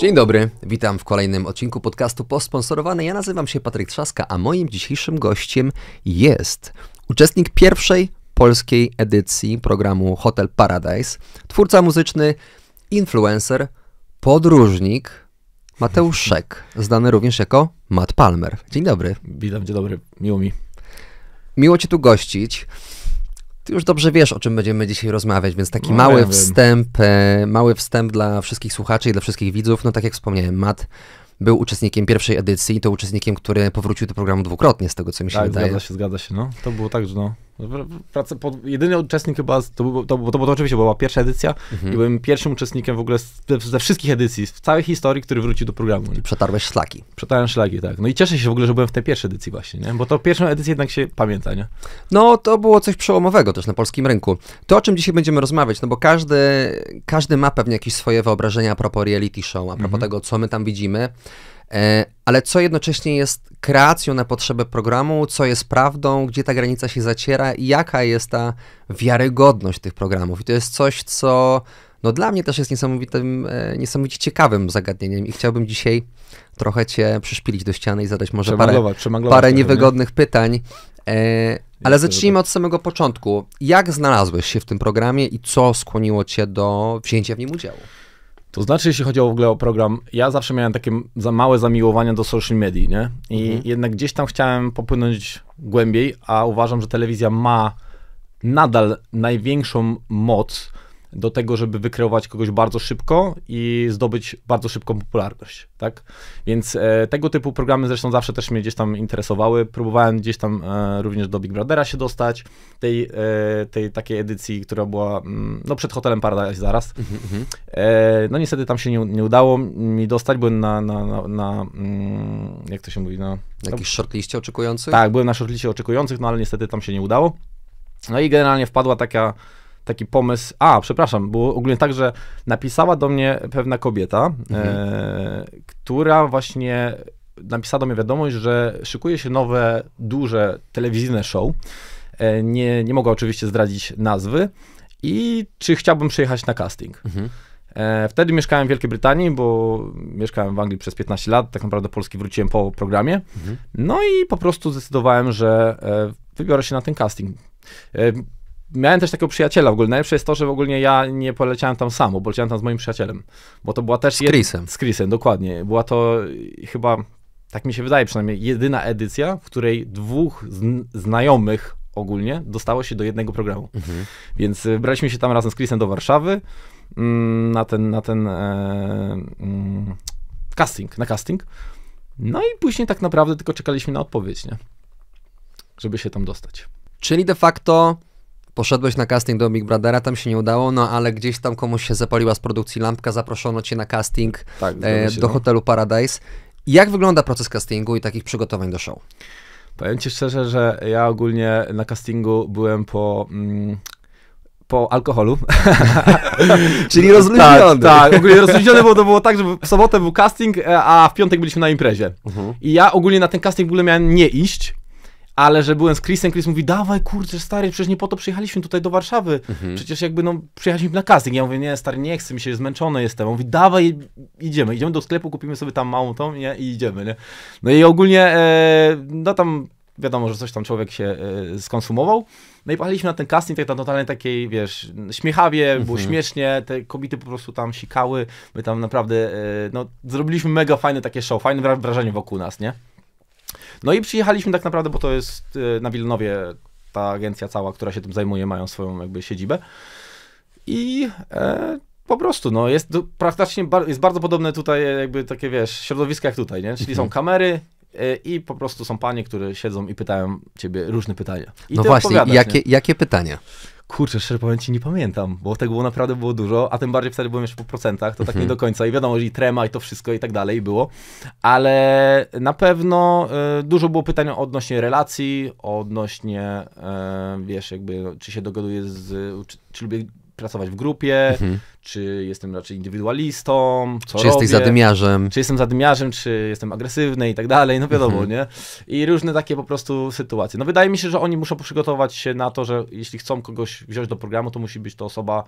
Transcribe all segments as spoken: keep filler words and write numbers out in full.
Dzień dobry, witam w kolejnym odcinku podcastu Post Sponsorowany. Ja nazywam się Patryk Trzaska, a moim dzisiejszym gościem jest uczestnik pierwszej polskiej edycji programu Hotel Paradise, twórca muzyczny, influencer, podróżnik Mateusz Szek, znany również jako Matt Palmer. Dzień dobry. Witam, dzień dobry, miło mi. Miło Cię tu gościć. Ty już dobrze wiesz, o czym będziemy dzisiaj rozmawiać, więc taki no, mały ja wstęp, e, mały wstęp dla wszystkich słuchaczy i dla wszystkich widzów. No tak jak wspomniałem, Matt był uczestnikiem pierwszej edycji, to uczestnikiem, który powrócił do programu dwukrotnie, z tego co mi się tak, wydaje. Zgadza się, zgadza się, no. To było tak, że no. Praca, po, jedyny uczestnik chyba, to było to, to, to, to oczywiście była pierwsza edycja mhm. i byłem pierwszym uczestnikiem w ogóle z, ze wszystkich edycji, w całej historii, który wrócił do programu. I przetarłeś szlaki. Przetarłem szlaki, tak. No i cieszę się w ogóle, że byłem w tej pierwszej edycji właśnie, nie? Bo to pierwszą edycję jednak się pamięta, nie? No to było coś przełomowego też na polskim rynku. To, o czym dzisiaj będziemy rozmawiać, no bo każdy, każdy ma pewnie jakieś swoje wyobrażenia a propos reality show, a propos mhm. tego, co my tam widzimy. Ale co jednocześnie jest kreacją na potrzeby programu, co jest prawdą, gdzie ta granica się zaciera i jaka jest ta wiarygodność tych programów. I to jest coś, co no, dla mnie też jest niesamowitym, niesamowicie ciekawym zagadnieniem i chciałbym dzisiaj trochę Cię przyszpilić do ściany i zadać może parę, parę niewygodnych nie? pytań. Ale zacznijmy od samego początku. Jak znalazłeś się w tym programie i co skłoniło Cię do wzięcia w nim udziału? To znaczy, jeśli chodzi w ogóle o program, ja zawsze miałem takie za małe zamiłowania do social media, nie? I mhm. jednak gdzieś tam chciałem popłynąć głębiej, a uważam, że telewizja ma nadal największą moc do tego, żeby wykreować kogoś bardzo szybko i zdobyć bardzo szybką popularność, tak? Więc e, tego typu programy zresztą zawsze też mnie gdzieś tam interesowały. Próbowałem gdzieś tam e, również do Big Brothera się dostać, tej, e, tej takiej edycji, która była mm, no przed Hotelem Paradise zaraz. Mm-hmm. e, no niestety tam się nie, nie udało mi dostać, byłem na, na, na, na mm, jak to się mówi, na... na jakichś shortliście oczekujących? Tak, byłem na shortliście oczekujących, no ale niestety tam się nie udało. No i generalnie wpadła taka... Taki pomysł, a przepraszam, było ogólnie tak, że napisała do mnie pewna kobieta, mhm. e, która właśnie napisała do mnie wiadomość, że szykuje się nowe, duże telewizyjne show. E, nie, nie mogła oczywiście zdradzić nazwy i czy chciałbym przyjechać na casting. Mhm. E, wtedy mieszkałem w Wielkiej Brytanii, bo mieszkałem w Anglii przez piętnaście lat, tak naprawdę do Polski wróciłem po programie. Mhm. No i po prostu zdecydowałem, że e, wybiorę się na ten casting. E, Miałem też takiego przyjaciela w ogóle. Najlepsze jest to, że w ogóle ja nie poleciałem tam samo, bo leciałem tam z moim przyjacielem. Bo to była też... Z Chrisem. Z Chrisem, dokładnie. Była to chyba, tak mi się wydaje przynajmniej, jedyna edycja, w której dwóch zn znajomych ogólnie dostało się do jednego programu. Mhm. Więc braliśmy się tam razem z Chrisem do Warszawy mm, na ten, na ten e, mm, casting, na casting. No i później tak naprawdę tylko czekaliśmy na odpowiedź, nie? Żeby się tam dostać. Czyli de facto... Poszedłeś na casting do Big Brothera, tam się nie udało, no ale gdzieś tam komuś się zapaliła z produkcji lampka, zaproszono cię na casting tak, e, się, do no. Hotelu Paradise. Jak wygląda proces castingu i takich przygotowań do show? Powiem ci szczerze, że ja ogólnie na castingu byłem po... Mm, po alkoholu. Czyli rozluźniony. Tak, tak, ogólnie rozluźniony, bo to było tak, że w sobotę był casting, a w piątek byliśmy na imprezie. Mhm. I ja ogólnie na ten casting w ogóle miałem nie iść. Ale że byłem z Chrisem, Chris mówi, dawaj kurczę stary, przecież nie po to przyjechaliśmy tutaj do Warszawy, mhm. przecież jakby no przyjechaliśmy na casting. Ja mówię, nie stary, nie chcę, mi się zmęczony jestem. On mówi, dawaj, idziemy, idziemy do sklepu, kupimy sobie tam małą tą nie? i idziemy, nie? No i ogólnie, e, no tam wiadomo, że coś tam człowiek się e, skonsumował. No i pojechaliśmy na ten casting, tak na totalnie takiej, wiesz, śmiechawie, mhm. było śmiesznie, te kobiety po prostu tam sikały, my tam naprawdę, e, no zrobiliśmy mega fajne takie show, fajne wrażenie wokół nas, nie? No i przyjechaliśmy tak naprawdę, bo to jest na Wilanowie ta agencja cała, która się tym zajmuje, mają swoją jakby siedzibę i e, po prostu no jest praktycznie, jest bardzo podobne tutaj jakby takie wiesz, środowisko jak tutaj, nie? Czyli mhm. są kamery e, i po prostu są panie, które siedzą i pytają ciebie różne pytania. I no właśnie, jakie, jakie pytania? Kurczę, szczerze powiem ci, nie pamiętam, bo tego było naprawdę było dużo, a tym bardziej wtedy byłem jeszcze po procentach, to mhm. tak nie do końca i wiadomo, że i trema i to wszystko i tak dalej było, ale na pewno y, dużo było pytań odnośnie relacji, odnośnie, y, wiesz, jakby, czy się dogaduję z, czy, czy lubię pracować w grupie, mhm. czy jestem raczej indywidualistą, co Czy robię, jesteś zadymiarzem. Czy jestem zadymiarzem, czy jestem agresywny i tak dalej, no wiadomo, mhm. nie? I różne takie po prostu sytuacje. No wydaje mi się, że oni muszą przygotować się na to, że jeśli chcą kogoś wziąć do programu, to musi być to osoba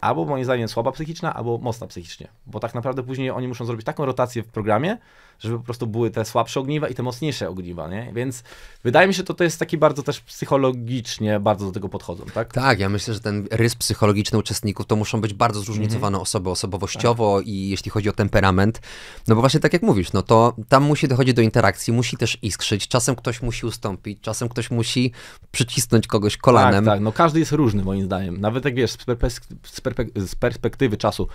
albo moim zdaniem słaba psychiczna, albo mocna psychicznie. Bo tak naprawdę później oni muszą zrobić taką rotację w programie, żeby po prostu były te słabsze ogniwa i te mocniejsze ogniwa, nie? Więc wydaje mi się, to to jest taki bardzo też psychologicznie bardzo do tego podchodzą, tak? Tak, ja myślę, że ten rys psychologiczny uczestników to muszą być bardzo zróżnicowane mm-hmm. osoby osobowościowo tak. i jeśli chodzi o temperament, no bo właśnie tak jak mówisz, no to tam musi dochodzić do interakcji, musi też iskrzyć, czasem ktoś musi ustąpić, czasem ktoś musi przycisnąć kogoś kolanem. Tak, tak, no każdy jest różny moim zdaniem, nawet jak wiesz, z, perpek- z perspektywy czasu,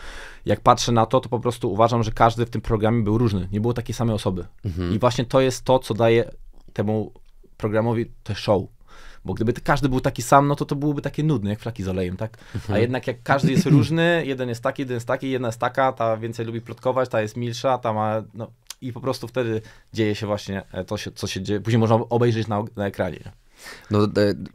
jak patrzę na to, to po prostu uważam, że każdy w tym programie był różny, nie było takiej samej osoby mhm. i właśnie to jest to, co daje temu programowi te show. Bo gdyby każdy był taki sam, no to to byłoby takie nudne, jak flaki z olejem, tak? A jednak jak każdy jest różny, jeden jest taki, jeden jest taki, jedna jest taka, ta więcej lubi plotkować, ta jest milsza, ta ma... No, i po prostu wtedy dzieje się właśnie to, co się dzieje. Później można obejrzeć na, na ekranie. No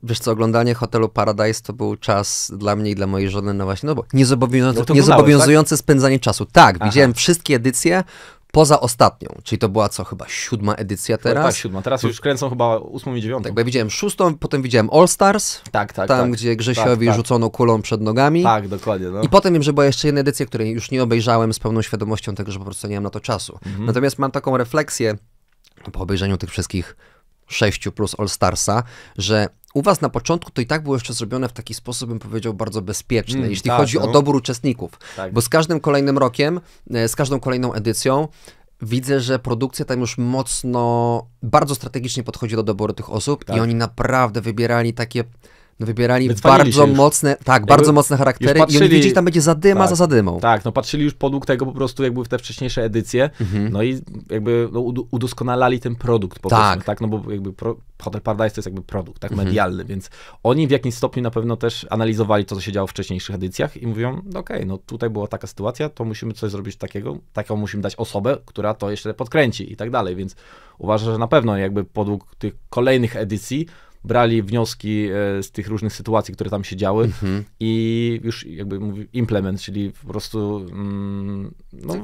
wiesz co, oglądanie Hotelu Paradise to był czas dla mnie i dla mojej żony, no właśnie, no bo niezobowiązujące, no niezobowiązujące tak? spędzanie czasu. Tak, Aha. widziałem wszystkie edycje, poza ostatnią, czyli to była co, chyba siódma edycja teraz? Chyba tak, siódma. Teraz już kręcą chyba ósmą i dziewiątą. Tak, bo ja widziałem szóstą, potem widziałem All Stars, tak, tak, tam tak, gdzie Grzesiowi tak, rzucono tak. kulą przed nogami. Tak, dokładnie. No. I potem wiem, że była jeszcze jedna edycja, której już nie obejrzałem z pełną świadomością tego, że po prostu nie mam na to czasu. Mhm. Natomiast mam taką refleksję po obejrzeniu tych wszystkich sześciu plus All Starsa, że u was na początku to i tak było jeszcze zrobione w taki sposób, bym powiedział, bardzo bezpieczny, mm, jeśli tak, chodzi no. o dobór uczestników. Tak. Bo z każdym kolejnym rokiem, z każdą kolejną edycją widzę, że produkcja tam już mocno, bardzo strategicznie podchodzi do doboru tych osób tak. i oni naprawdę wybierali takie... No wybierali bardzo mocne, tak, jakby bardzo mocne charaktery patrzyli, i oni wiedzieli, tam będzie zadyma tak, za zadymą. Tak, no patrzyli już podług tego po prostu, jak były w te wcześniejsze edycje, mhm. no i jakby no, udoskonalali ten produkt po tak. prostu, tak, no bo jakby pro, Hotel Paradise to jest jakby produkt, tak, mhm. medialny, więc oni w jakimś stopniu na pewno też analizowali to, co się działo w wcześniejszych edycjach i mówią, okej, okay, no tutaj była taka sytuacja, to musimy coś zrobić takiego, taką musimy dać osobę, która to jeszcze podkręci i tak dalej, więc uważam, że na pewno jakby podług tych kolejnych edycji brali wnioski z tych różnych sytuacji, które tam się działy mhm. i już jakby mówię implement, czyli po prostu mm, no,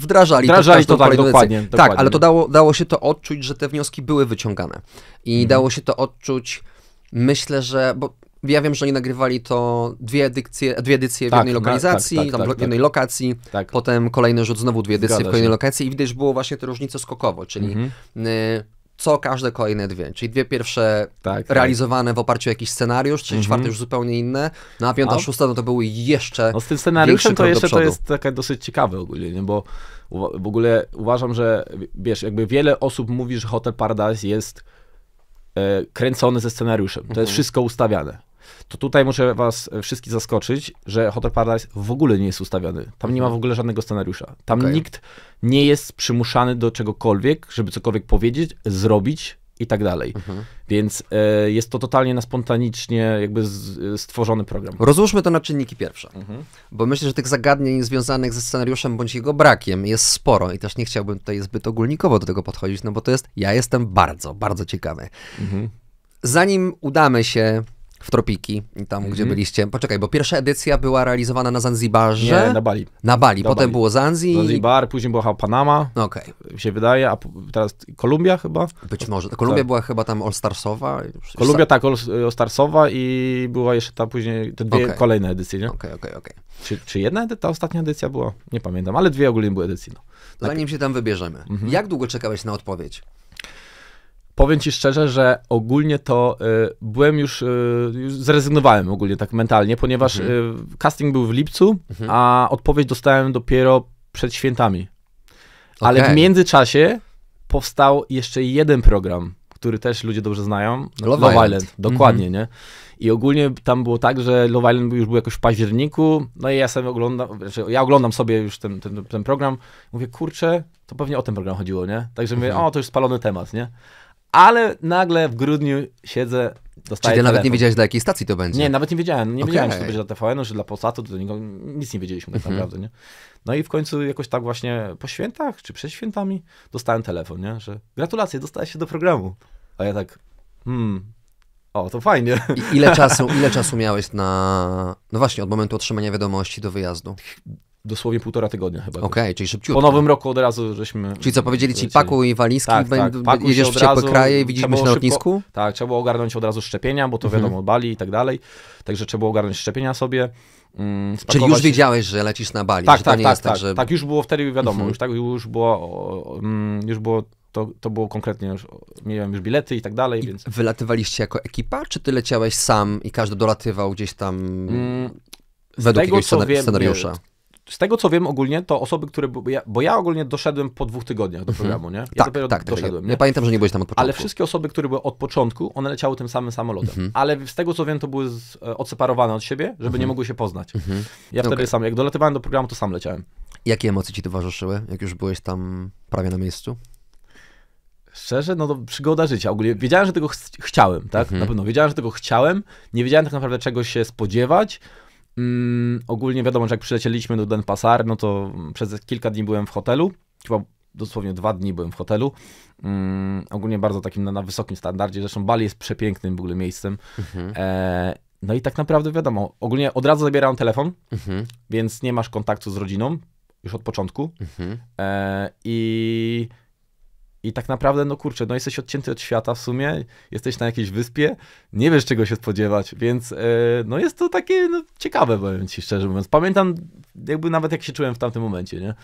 wdrażali, wdrażali to, to tak, dokładnie, dokładnie. Tak, ale to dało, dało się to odczuć, że te wnioski były wyciągane i mhm. dało się to odczuć, myślę, że, bo ja wiem, że oni nagrywali to dwie edycje, dwie edycje tak, w jednej lokalizacji, tak, tak, tam tak, w jednej tak. lokacji, tak. potem kolejny rzut, znowu dwie edycje Zgadza w kolejnej się. Lokacji i widać było właśnie te różnice skokowo, czyli mhm. y co każde kolejne dwie, czyli dwie pierwsze tak, realizowane tak. w oparciu o jakiś scenariusz, czyli mhm. czwarte już zupełnie inne, no a piąta, a? szósta, no to były jeszcze no z tym scenariuszem to jeszcze to jest taka dosyć ciekawe ogólnie, nie? Bo w ogóle uważam, że wiesz, jakby wiele osób mówi, że Hotel Paradise jest e, kręcony ze scenariuszem, to mhm. jest wszystko ustawiane. To tutaj muszę was wszystkich zaskoczyć, że Hotel Paradise w ogóle nie jest ustawiony. Tam nie ma w ogóle żadnego scenariusza. Tam okay. nikt nie jest przymuszany do czegokolwiek, żeby cokolwiek powiedzieć, zrobić i tak dalej. Mhm. Więc y, jest to totalnie na spontanicznie jakby z, y, stworzony program. Rozłóżmy to na czynniki pierwsze, mhm. bo myślę, że tych zagadnień związanych ze scenariuszem bądź jego brakiem jest sporo i też nie chciałbym tutaj zbyt ogólnikowo do tego podchodzić, no bo to jest, ja jestem bardzo, bardzo ciekawy. Mhm. Zanim udamy się w tropiki, tam mm-hmm. gdzie byliście. Poczekaj, bo pierwsza edycja była realizowana na Zanzibarze. Nie, na Bali. Na Bali, na potem Bali. Było Zanzi. Zanzibar, później była Panama, okej. Okay. się wydaje, a teraz Kolumbia chyba? Być może. Kolumbia tak. była chyba tam all-starsowa. Kolumbia tak, all-starsowa i była jeszcze ta później, te dwie okay. kolejne edycje, nie? Okej, okej, okej. Czy jedna edycja, ta ostatnia edycja była? Nie pamiętam, ale dwie ogólnie były edycje. No. Tak. Zanim się tam wybierzemy, mm-hmm. jak długo czekałeś na odpowiedź? Powiem ci szczerze, że ogólnie to y, byłem już, y, już, zrezygnowałem ogólnie tak mentalnie, ponieważ mhm. y, casting był w lipcu, mhm. a odpowiedź dostałem dopiero przed świętami. Okay. Ale w międzyczasie powstał jeszcze jeden program, który też ludzie dobrze znają, Love, Love Island. Island. Dokładnie, mhm. nie? I ogólnie tam było tak, że Love Island już był jakoś w październiku, no i ja sobie oglądam, znaczy ja oglądam sobie już ten, ten, ten program, mówię, kurczę, to pewnie o ten program chodziło, nie? Także mhm. mówię, o, to już spalony temat, nie? Ale nagle w grudniu siedzę, dostaję Czyli ty nawet nie wiedziałeś, dla jakiej stacji to będzie? Nie, nawet nie wiedziałem. Nie okay. wiedziałem, czy to będzie dla T V N-u, czy dla Polsatu, to nikogo, nic nie wiedzieliśmy tak mm -hmm. naprawdę, nie? No i w końcu jakoś tak właśnie po świętach, czy przed świętami dostałem telefon, nie? Że gratulacje, dostałeś się do programu. A ja tak, hmm, O, to fajnie. I ile czasu, ile czasu miałeś na... No właśnie, od momentu otrzymania wiadomości do wyjazdu? Dosłownie półtora tygodnia chyba. Okej, okay, czyli szybciutko. Po nowym roku od razu żeśmy... Czyli co, powiedzieli ci, pakuj walizki, tak, tak, pakuj jedziesz w ciepłe kraje i widzimy się na lotnisku? Szybko, tak, trzeba było ogarnąć od razu szczepienia, bo to mhm. wiadomo, Bali i tak dalej. Także trzeba było ogarnąć szczepienia sobie. Mm, Czyli już wiedziałeś, że lecisz na Bali, tak, że to tak, nie tak, jest tak, tak, że... tak, już było wtedy wiadomo, mhm. już tak, już było, już było to, to było konkretnie, już, miałem już bilety i tak dalej, więc... I wylatywaliście jako ekipa, czy ty leciałeś sam i każdy dolatywał gdzieś tam mm, według tego, jakiegoś scenariusza? Wiem, z tego co wiem ogólnie, to osoby, które... Bo ja, bo ja ogólnie doszedłem po dwóch tygodniach do programu, nie? Ja tak, dopiero tak, doszedłem. Ja, ja pamiętam, że nie byłeś tam od początku. Ale wszystkie osoby, które były od początku, one leciały tym samym samolotem. Mhm. Ale z tego co wiem, to były z, odseparowane od siebie, żeby mhm. nie mogły się poznać. Mhm. Ja wtedy okay. sam, jak dolatywałem do programu, to sam leciałem. Jakie emocje ci towarzyszyły, jak już byłeś tam prawie na miejscu? Szczerze, no to przygoda życia. Ogólnie wiedziałem, że tego ch chciałem, tak? Mhm. Na pewno wiedziałem, że tego chciałem. Nie wiedziałem tak naprawdę, czego się spodziewać. Mm, ogólnie wiadomo, że jak przylecieliśmy do Denpasar, no to przez kilka dni byłem w hotelu, chyba dosłownie dwa dni byłem w hotelu. Mm, ogólnie bardzo takim na, na wysokim standardzie, zresztą Bali jest przepięknym w ogóle miejscem. Mhm. E, no i tak naprawdę wiadomo, ogólnie od razu zabierałem telefon, mhm. więc nie masz kontaktu z rodziną już od początku. Mhm. E, i, I tak naprawdę, no kurczę, no jesteś odcięty od świata w sumie, jesteś na jakiejś wyspie, nie wiesz czego się spodziewać, więc yy, no jest to takie no, ciekawe, powiem ci szczerze mówiąc. Pamiętam jakby nawet jak się czułem w tamtym momencie, nie?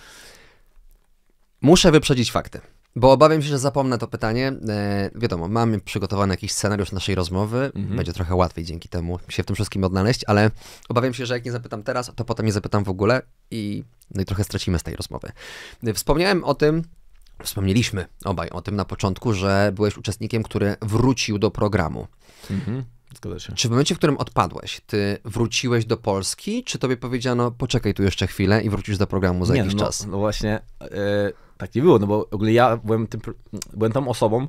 Muszę wyprzedzić fakty, bo obawiam się, że zapomnę to pytanie. E, wiadomo, mamy przygotowany jakiś scenariusz naszej rozmowy, mhm. będzie trochę łatwiej dzięki temu się w tym wszystkim odnaleźć, ale obawiam się, że jak nie zapytam teraz, to potem nie zapytam w ogóle i, no i trochę stracimy z tej rozmowy. Wspomniałem o tym, Wspomnieliśmy obaj o tym na początku, że byłeś uczestnikiem, który wrócił do programu. Mhm, zgadza się. Czy w momencie, w którym odpadłeś, ty wróciłeś do Polski, czy tobie powiedziano, poczekaj tu jeszcze chwilę i wrócisz do programu za nie, jakiś no, czas? No właśnie, yy, tak nie było, no bo ogólnie ja byłem, tym, byłem tą osobą,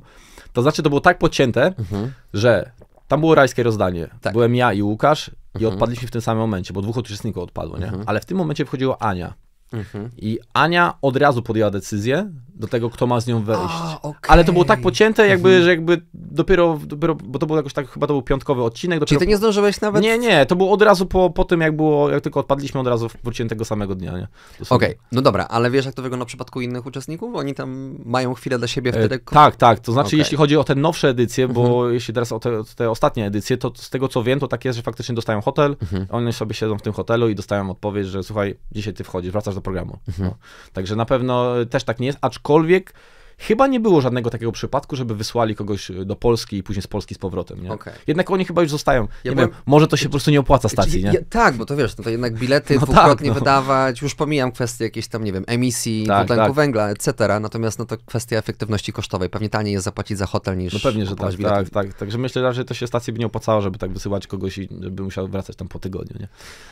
to znaczy to było tak podcięte, mhm. że tam było rajskie rozdanie. Tak. Byłem ja i Łukasz mhm. i odpadliśmy w tym samym momencie, bo dwóch uczestników odpadło, nie? Mhm. Ale w tym momencie wchodziła Ania. Mhm. I Ania od razu podjęła decyzję do tego, kto ma z nią wejść. A, okay. Ale to było tak pocięte, jakby, mhm. że jakby dopiero, dopiero, bo to był jakoś tak, chyba to był piątkowy odcinek. Dopiero... Czyli ty nie zdążyłeś nawet? Nie, nie, to było od razu po, po tym, jak było, jak tylko odpadliśmy, od razu wróciłem tego samego dnia. Okej, okay. No dobra, ale wiesz, jak to wygląda w przypadku innych uczestników? Oni tam mają chwilę dla siebie wtedy? E, tak, tak, to znaczy okay. jeśli chodzi o te nowsze edycje, bo mhm. jeśli teraz o te, te ostatnie edycje, to z tego co wiem, to tak jest, że faktycznie dostają hotel, mhm. oni sobie siedzą w tym hotelu i dostają odpowiedź, że słuchaj, dzisiaj ty wchodzisz, wracasz do programu. Mhm. No. Także na pewno też tak nie jest, aczkolwiek chyba nie było żadnego takiego przypadku, żeby wysłali kogoś do Polski i później z Polski z powrotem. Nie? Okay. Jednak oni chyba już zostają. Ja nie byłem... wiem, może to się po prostu nie opłaca stacji, nie? Ja, tak, bo to wiesz, no to jednak bilety no dwukrotnie tak, no. wydawać, już pomijam kwestię jakiejś tam, nie wiem, emisji, tak, dwutlenku tak. węgla, et cetera. Natomiast no to kwestia efektywności kosztowej. Pewnie taniej jest zapłacić za hotel niż... No pewnie, że tak, tak, tak. Także myślę, że raczej to się stacji by nie opłacało, żeby tak wysyłać kogoś i żeby musiał wracać tam po tygodniu, nie?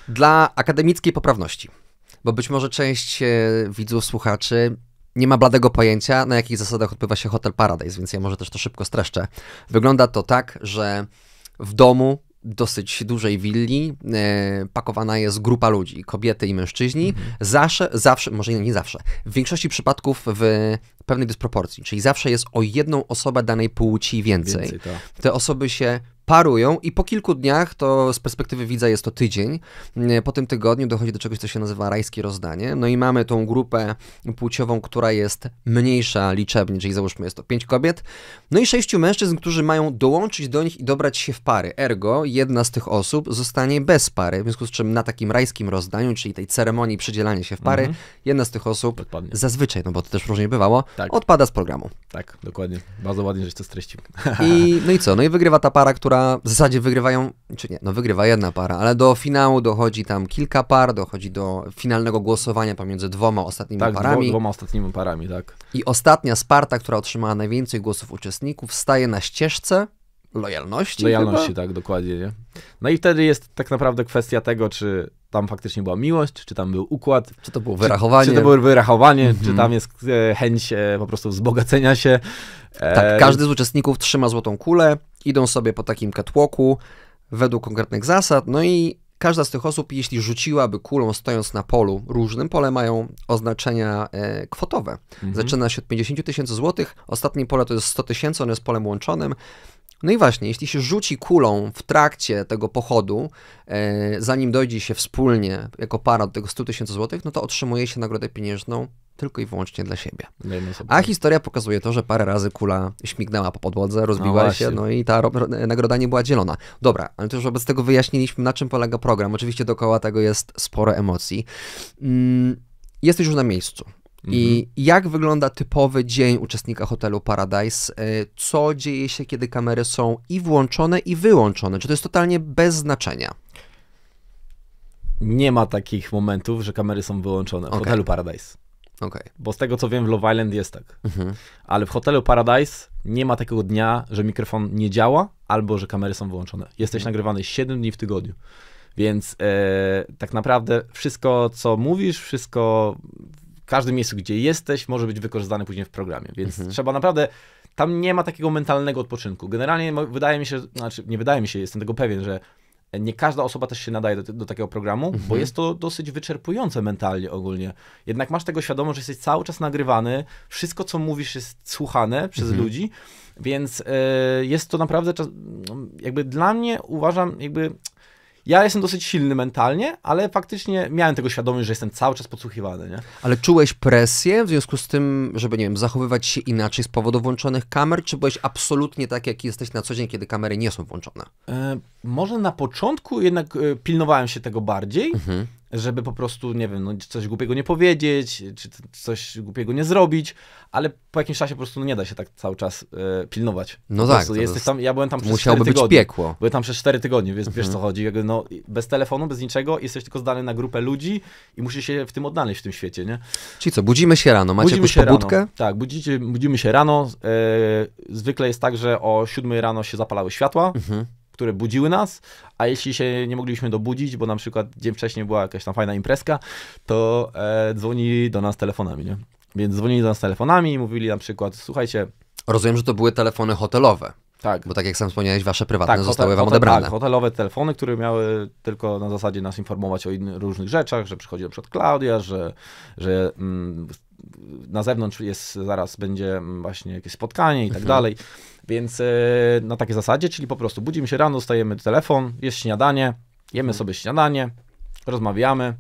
Dla akademickiej poprawności, bo być może część e, widzów, słuchaczy nie ma bladego pojęcia, na jakich zasadach odbywa się Hotel Paradise, więc ja może też to szybko streszczę. Wygląda to tak, że w domu dosyć dużej willi e, pakowana jest grupa ludzi, kobiety i mężczyźni. Mhm. Zawsze, zawsze, może nie, nie zawsze, w większości przypadków w pewnej dysproporcji, czyli zawsze jest o jedną osobę danej płci więcej. więcej to. Te osoby się parują i po kilku dniach, to z perspektywy widza jest to tydzień, po tym tygodniu dochodzi do czegoś, co się nazywa rajskie rozdanie. No i mamy tą grupę płciową, która jest mniejsza liczebnie, czyli załóżmy jest to pięć kobiet, no i sześciu mężczyzn, którzy mają dołączyć do nich i dobrać się w pary. Ergo, jedna z tych osób zostanie bez pary, w związku z czym na takim rajskim rozdaniu, czyli tej ceremonii przydzielania się w pary, mhm. jedna z tych osób odpadnie. Zazwyczaj, no bo to też różnie bywało, tak. odpada z programu. Tak, dokładnie. Bardzo ładnie, żeś to streścił. I, no i co? No i wygrywa ta para, która w zasadzie wygrywają, czy nie, no wygrywa jedna para, ale do finału dochodzi tam kilka par, dochodzi do finalnego głosowania pomiędzy dwoma ostatnimi tak, parami. Tak, dwoma ostatnimi parami, tak. I ostatnia z par, która otrzymała najwięcej głosów uczestników, staje na ścieżce lojalności. Lojalności, chyba? Tak, dokładnie, nie? No i wtedy jest tak naprawdę kwestia tego, czy tam faktycznie była miłość, czy tam był układ. Czy to było wyrachowanie. Czy, czy to było wyrachowanie, mm-hmm. czy tam jest e, chęć e, po prostu wzbogacenia się. E, tak, każdy z uczestników trzyma złotą kulę, idą sobie po takim catwalku według konkretnych zasad, no i każda z tych osób, jeśli rzuciłaby kulą stojąc na polu różnym, pole mają oznaczenia e, kwotowe. Mhm. Zaczyna się od pięćdziesięciu tysięcy złotych, ostatnie pole to jest sto tysięcy, ono jest polem łączonym. No i właśnie, jeśli się rzuci kulą w trakcie tego pochodu, e, zanim dojdzie się wspólnie jako para do tego stu tysięcy złotych, no to otrzymuje się nagrodę pieniężną tylko i wyłącznie dla siebie. A historia pokazuje to, że parę razy kula śmignęła po podłodze, rozbiła no się, no i ta nagroda nie była dzielona. Dobra, ale to już wobec tego wyjaśniliśmy, na czym polega program. Oczywiście dookoła tego jest sporo emocji. Mm, jesteś już na miejscu. I jak wygląda typowy dzień uczestnika hotelu Paradise? Co dzieje się, kiedy kamery są i włączone, i wyłączone? Czy to jest totalnie bez znaczenia? Nie ma takich momentów, że kamery są wyłączone w okay. hotelu Paradise. Okay. Bo z tego, co wiem, w Love Island jest tak. Mhm. Ale w hotelu Paradise nie ma takiego dnia, że mikrofon nie działa, albo że kamery są wyłączone. Jesteś mhm. nagrywany siedem dni w tygodniu. Więc e, tak naprawdę wszystko, co mówisz, wszystko... w każdym miejscu, gdzie jesteś, może być wykorzystany później w programie, więc mhm. trzeba naprawdę, tam nie ma takiego mentalnego odpoczynku. Generalnie wydaje mi się, znaczy nie wydaje mi się, jestem tego pewien, że nie każda osoba też się nadaje do, do takiego programu, mhm. bo jest to dosyć wyczerpujące mentalnie ogólnie. Jednak masz tego świadomość, że jesteś cały czas nagrywany, wszystko co mówisz jest słuchane przez mhm. ludzi, więc y, jest to naprawdę, czas, jakby dla mnie uważam, jakby... Ja jestem dosyć silny mentalnie, ale faktycznie miałem tego świadomość, że jestem cały czas podsłuchiwany, nie? Ale czułeś presję w związku z tym, żeby, nie wiem, zachowywać się inaczej z powodu włączonych kamer, czy byłeś absolutnie tak, jak jesteś na co dzień, kiedy kamery nie są włączone? E, może na początku jednak e, pilnowałem się tego bardziej, mhm. żeby po prostu, nie wiem, no, coś głupiego nie powiedzieć, czy coś głupiego nie zrobić, ale po jakimś czasie po prostu no, nie da się tak cały czas e, pilnować. No tak. Jesteś tam, ja byłem tam przez cztery tygodnie. Musiałoby być piekło. Byłem tam przez cztery tygodnie, więc mhm. wiesz co chodzi. Jakby, no, bez telefonu, bez niczego, jesteś tylko zdany na grupę ludzi i musisz się w tym odnaleźć, w tym świecie, nie? Czyli co, budzimy się rano, macie jakąś pobudkę? Rano. Tak, budzicie, budzimy się rano. E, zwykle jest tak, że o siódmej rano się zapalały światła. Mhm. które budziły nas, a jeśli się nie mogliśmy dobudzić, bo na przykład dzień wcześniej była jakaś tam fajna imprezka, to e, dzwonili do nas telefonami, nie? Więc dzwonili do nas telefonami i mówili na przykład, słuchajcie... Rozumiem, że to były telefony hotelowe. Tak. Bo tak jak sam wspomniałeś, wasze prywatne tak, zostały hotel, wam odebrane. Tak, hotelowe telefony, które miały tylko na zasadzie nas informować o innych, różnych rzeczach, że przychodzi na przykład Klaudia, że, że mm, na zewnątrz jest, zaraz będzie właśnie jakieś spotkanie i tak mhm. dalej. Więc yy, na takiej zasadzie, czyli po prostu budzimy się rano, dostajemy telefon, jest śniadanie, jemy mhm. sobie śniadanie, rozmawiamy,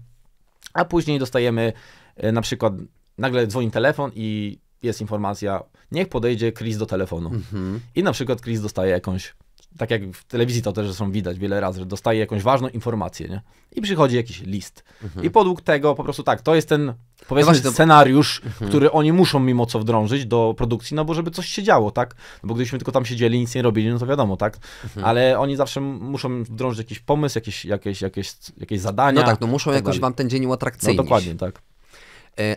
a później dostajemy yy, na przykład, nagle dzwoni telefon i jest informacja, niech podejdzie Chris do telefonu. Mhm. I na przykład Chris dostaje jakąś, tak jak w telewizji to też są widać wiele razy, że dostaje jakąś ważną informację, nie? I przychodzi jakiś list. Mhm. I podług tego po prostu tak, to jest ten, powiedzmy, no właśnie, scenariusz, to... mhm. który oni muszą mimo co wdrążyć do produkcji, no bo żeby coś się działo, tak? No bo gdybyśmy tylko tam siedzieli, nic nie robili, no to wiadomo, tak? Mhm. Ale oni zawsze muszą wdrążyć jakiś pomysł, jakieś, jakieś, jakieś, jakieś zadania. No tak, no muszą tak jakoś dalej. Wam ten dzień uatrakcyjnić. No dokładnie, tak.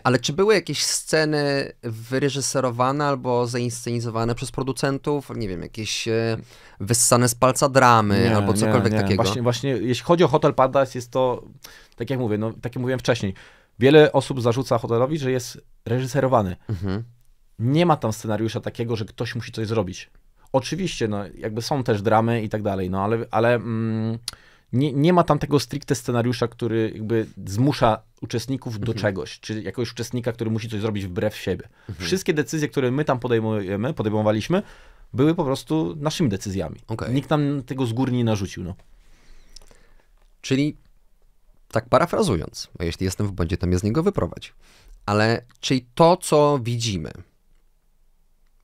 Ale czy były jakieś sceny wyreżyserowane albo zainscenizowane przez producentów? Nie wiem, jakieś wyssane z palca dramy nie, albo cokolwiek nie, nie. takiego? Właśnie, właśnie, jeśli chodzi o Hotel Paradise, jest to, tak jak mówię, no, tak jak mówiłem wcześniej, wiele osób zarzuca hotelowi, że jest reżyserowany. Mhm. Nie ma tam scenariusza takiego, że ktoś musi coś zrobić. Oczywiście, no, jakby są też dramy i tak dalej, no, ale, ale mm, nie, nie ma tam tego stricte scenariusza, który jakby zmusza uczestników do mhm. czegoś, czy jakiegoś uczestnika, który musi coś zrobić wbrew siebie. Mhm. Wszystkie decyzje, które my tam podejmujemy, podejmowaliśmy, były po prostu naszymi decyzjami. Okay. Nikt nam tego z góry nie narzucił. No. Czyli, tak parafrazując, a jeśli jestem w błędzie, to mnie z niego wyprowadź, ale czyli to, co widzimy,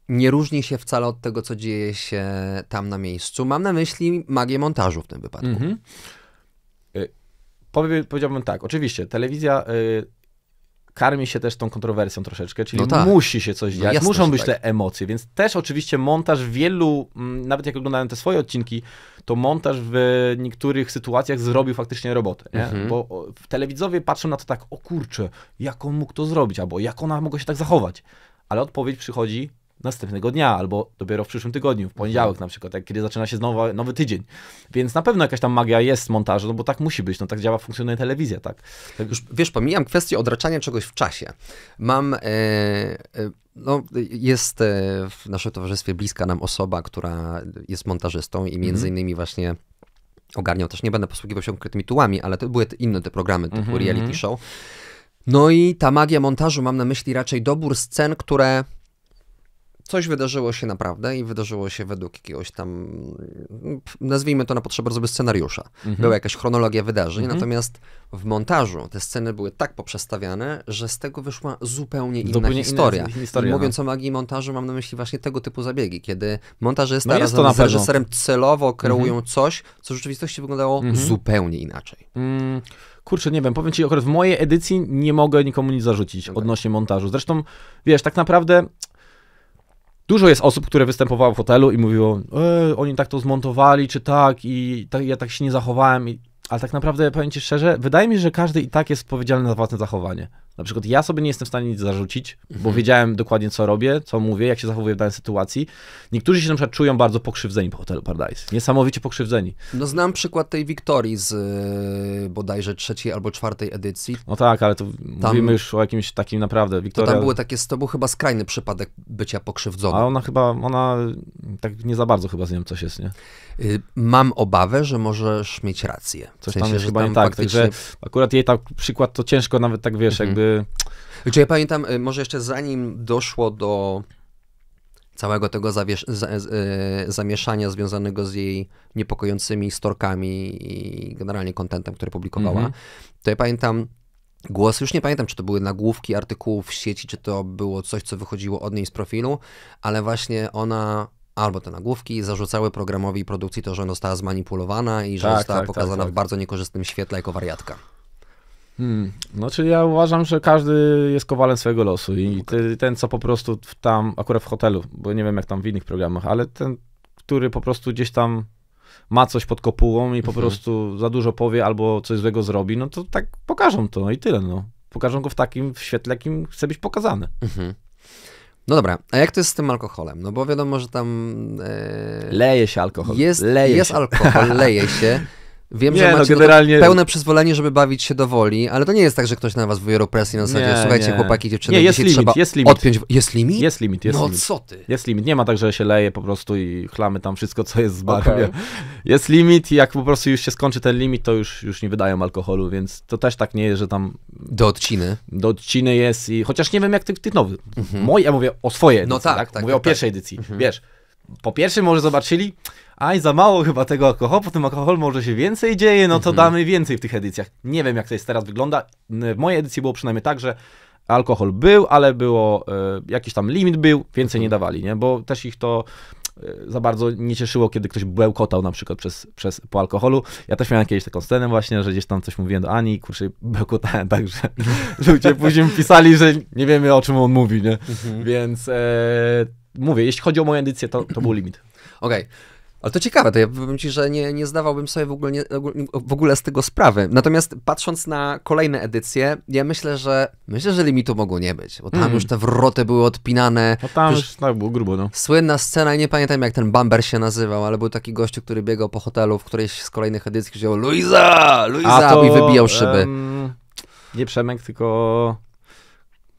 nie różni się wcale od tego, co dzieje się tam na miejscu. Mam na myśli magię montażu w tym wypadku. Mhm. Powiedziałbym tak, oczywiście, telewizja y, karmi się też tą kontrowersją troszeczkę, czyli no tak. musi się coś dziać, no jasne, muszą być tak. te emocje, więc też oczywiście montaż wielu, m, nawet jak oglądałem te swoje odcinki, to montaż w niektórych sytuacjach zrobił faktycznie robotę, nie? Mhm. Bo o, telewidzowie patrzą na to tak, o kurczę, jak on mógł to zrobić, albo jak ona mogła się tak zachować, ale odpowiedź przychodzi następnego dnia, albo dopiero w przyszłym tygodniu, w poniedziałek na przykład, tak, kiedy zaczyna się nowa, nowy tydzień. Więc na pewno jakaś tam magia jest montażu, no bo tak musi być, no tak działa, funkcjonuje telewizja, tak. tak. Już wiesz, pomijam kwestię odraczania czegoś w czasie. Mam, e, e, no jest e, w naszym towarzystwie bliska nam osoba, która jest montażystą i między mm. innymi właśnie ogarniał też, nie będę posługiwał się konkretnymi tytułami, ale to były inne te programy typu mm -hmm. reality show. No i ta magia montażu, mam na myśli raczej dobór scen, które coś wydarzyło się naprawdę i wydarzyło się według jakiegoś tam, nazwijmy to na potrzeby rozmowy scenariusza. Mhm. Była jakaś chronologia wydarzeń, mhm. natomiast w montażu te sceny były tak poprzestawiane, że z tego wyszła zupełnie inna zupełnie historia. Inna historia no. Mówiąc o magii montażu, mam na myśli właśnie tego typu zabiegi, kiedy montażysta no razem z reżyserem celowo kreują mhm. coś, co w rzeczywistości wyglądało mhm. zupełnie inaczej. Mm. Kurczę, nie wiem, powiem ci, akurat w mojej edycji nie mogę nikomu nic zarzucić okay. odnośnie montażu. Zresztą, wiesz, tak naprawdę dużo jest osób, które występowały w hotelu i mówiło, e, oni tak to zmontowali, czy tak, i tak, ja tak się nie zachowałem. I, ale tak naprawdę, powiem ci szczerze, wydaje mi się, że każdy i tak jest odpowiedzialny za własne zachowanie. Na przykład ja sobie nie jestem w stanie nic zarzucić, mhm. bo wiedziałem dokładnie, co robię, co mówię, jak się zachowuję w danej sytuacji. Niektórzy się na przykład czują bardzo pokrzywdzeni po Hotelu Paradise. Niesamowicie pokrzywdzeni. No znam przykład tej Wiktorii z yy, bodajże trzeciej albo czwartej edycji. No tak, ale to tam, mówimy już o jakimś takim naprawdę. Wiktoria... To tam były takie, to był chyba skrajny przypadek bycia pokrzywdzonym. A ona chyba, ona tak nie za bardzo chyba z nią coś jest, nie? Yy, mam obawę, że możesz mieć rację. W coś sensie, tam jest chyba nie tak, faktycznie... także akurat jej tak przykład to ciężko nawet tak, wiesz, mhm. jakby Czy ja pamiętam, może jeszcze zanim doszło do całego tego zawiesz, za, z, y, zamieszania związanego z jej niepokojącymi storkami i generalnie kontentem, który publikowała, mm-hmm. to ja pamiętam głos, już nie pamiętam, czy to były nagłówki artykułów w sieci, czy to było coś, co wychodziło od niej z profilu, ale właśnie ona... albo te nagłówki zarzucały programowi i produkcji to, że ona została zmanipulowana i że tak, została tak, pokazana tak, tak. w bardzo niekorzystnym świetle jako wariatka. Hmm. No, czyli ja uważam, że każdy jest kowalem swojego losu i ty, ten, co po prostu w tam, akurat w hotelu, bo nie wiem jak tam w innych programach, ale ten, który po prostu gdzieś tam ma coś pod kopułą i po mhm. prostu za dużo powie albo coś złego zrobi, no to tak pokażą to no i tyle, no. Pokażą go w takim w świetle, jakim chce być pokazany. Mhm. No dobra, a jak to jest z tym alkoholem? No bo wiadomo, że tam... E... Leje się alkohol. Jest, leje jest się. alkohol, leje się. Wiem, nie, że macie no generalnie... pełne przyzwolenie, żeby bawić się do woli, ale to nie jest tak, że ktoś na was wywierał presję na zasadzie, nie, słuchajcie, nie. chłopaki, dziewczyny, nie, jest limit, trzeba jest limit. odpiąć... Jest limit? Jest limit, jest no limit. co ty? Jest limit, nie ma tak, że się leje po prostu i chlamy tam wszystko, co jest z baru. Okay. Jest limit i jak po prostu już się skończy ten limit, to już, już nie wydają alkoholu, więc to też tak nie jest, że tam... Do odciny. Do odciny jest i... Chociaż nie wiem, jak ty, ty nowy. Mhm. Moi, ja mówię o swojej edycji, no tak, tak? tak mówię tak, o pierwszej tak. edycji, mhm. wiesz. Po pierwsze może zobaczyli, aj za mało chyba tego alkoholu, potem alkohol może się więcej dzieje, no to mhm. damy więcej w tych edycjach. Nie wiem jak to jest teraz wygląda, w mojej edycji było przynajmniej tak, że alkohol był, ale było, e, jakiś tam limit był, więcej mhm. nie dawali, nie? Bo też ich to e, za bardzo nie cieszyło, kiedy ktoś bełkotał na przykład przez, przez, po alkoholu. Ja też miałem kiedyś taką scenę właśnie, że gdzieś tam coś mówiłem do Ani, kurczę, bełkotałem tak, że ludzie później pisali, że nie wiemy o czym on mówi, nie? Mhm. Więc... E, Mówię, jeśli chodzi o moją edycję, to, to był limit. Okej, okay. ale to ciekawe, to ja powiem ci, że nie, nie zdawałbym sobie w ogóle, nie, w ogóle z tego sprawy. Natomiast patrząc na kolejne edycje, ja myślę, że myślę, że limitu mogło nie być, bo tam mm. już te wroty były odpinane. No tam już tak było grubo, no. Słynna scena, nie pamiętam jak ten bumper się nazywał, ale był taki gościu, który biegał po hotelu w którejś z kolejnych edycji, wziął Luisa, Luisa to, i wybijał szyby. Um, nie Przemek, tylko...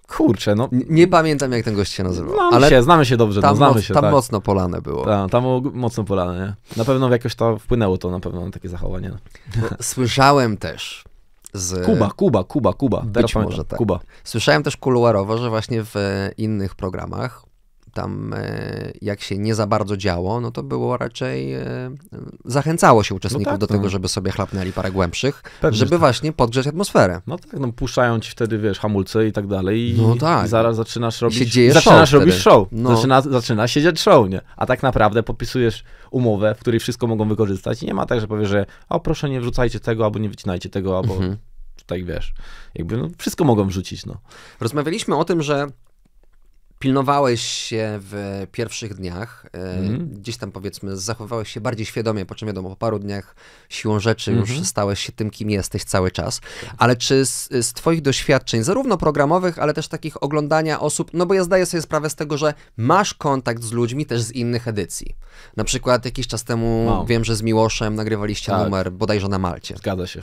Kurczę, no. Nie, nie pamiętam, jak ten gość się nazywał. Znamy ale się, znamy się dobrze, tam, no, znamy moc, się, tam tak. mocno polane było. Ta, tam mocno polane, nie? Na pewno jakoś to wpłynęło to na pewno na takie zachowanie. No. Słyszałem też z... Kuba, Kuba, Kuba, Kuba. Być Teraz może pamiętam. tak. Kuba. Słyszałem też kuluarowo, że właśnie w innych programach tam jak się nie za bardzo działo, no to było raczej, zachęcało się uczestników no tak, do tego, no. żeby sobie chlapnęli parę głębszych, Pewnie, żeby tak. właśnie podgrzać atmosferę. No tak, no puszczają ci wtedy, wiesz, hamulce i tak dalej i, no tak. i zaraz zaczynasz robić się zaczynasz show robić show, no. zaczyna, zaczyna się dziać show, nie? A tak naprawdę podpisujesz umowę, w której wszystko mogą wykorzystać i nie ma tak, że powiesz, że o proszę nie wrzucajcie tego, albo nie wycinajcie tego, albo mhm. tak wiesz, jakby no, wszystko mogą wrzucić, no. Rozmawialiśmy o tym, że pilnowałeś się w pierwszych dniach, mm. gdzieś tam powiedzmy zachowywałeś się bardziej świadomie, po czym wiadomo, po paru dniach siłą rzeczy mm-hmm. już stałeś się tym, kim jesteś cały czas. Ale czy z, z twoich doświadczeń, zarówno programowych, ale też takich oglądania osób, no bo ja zdaję sobie sprawę z tego, że masz kontakt z ludźmi też z innych edycji. Na przykład jakiś czas temu wow. wiem, że z Miłoszem nagrywaliście tak. numer bodajże na Malcie. Zgadza się.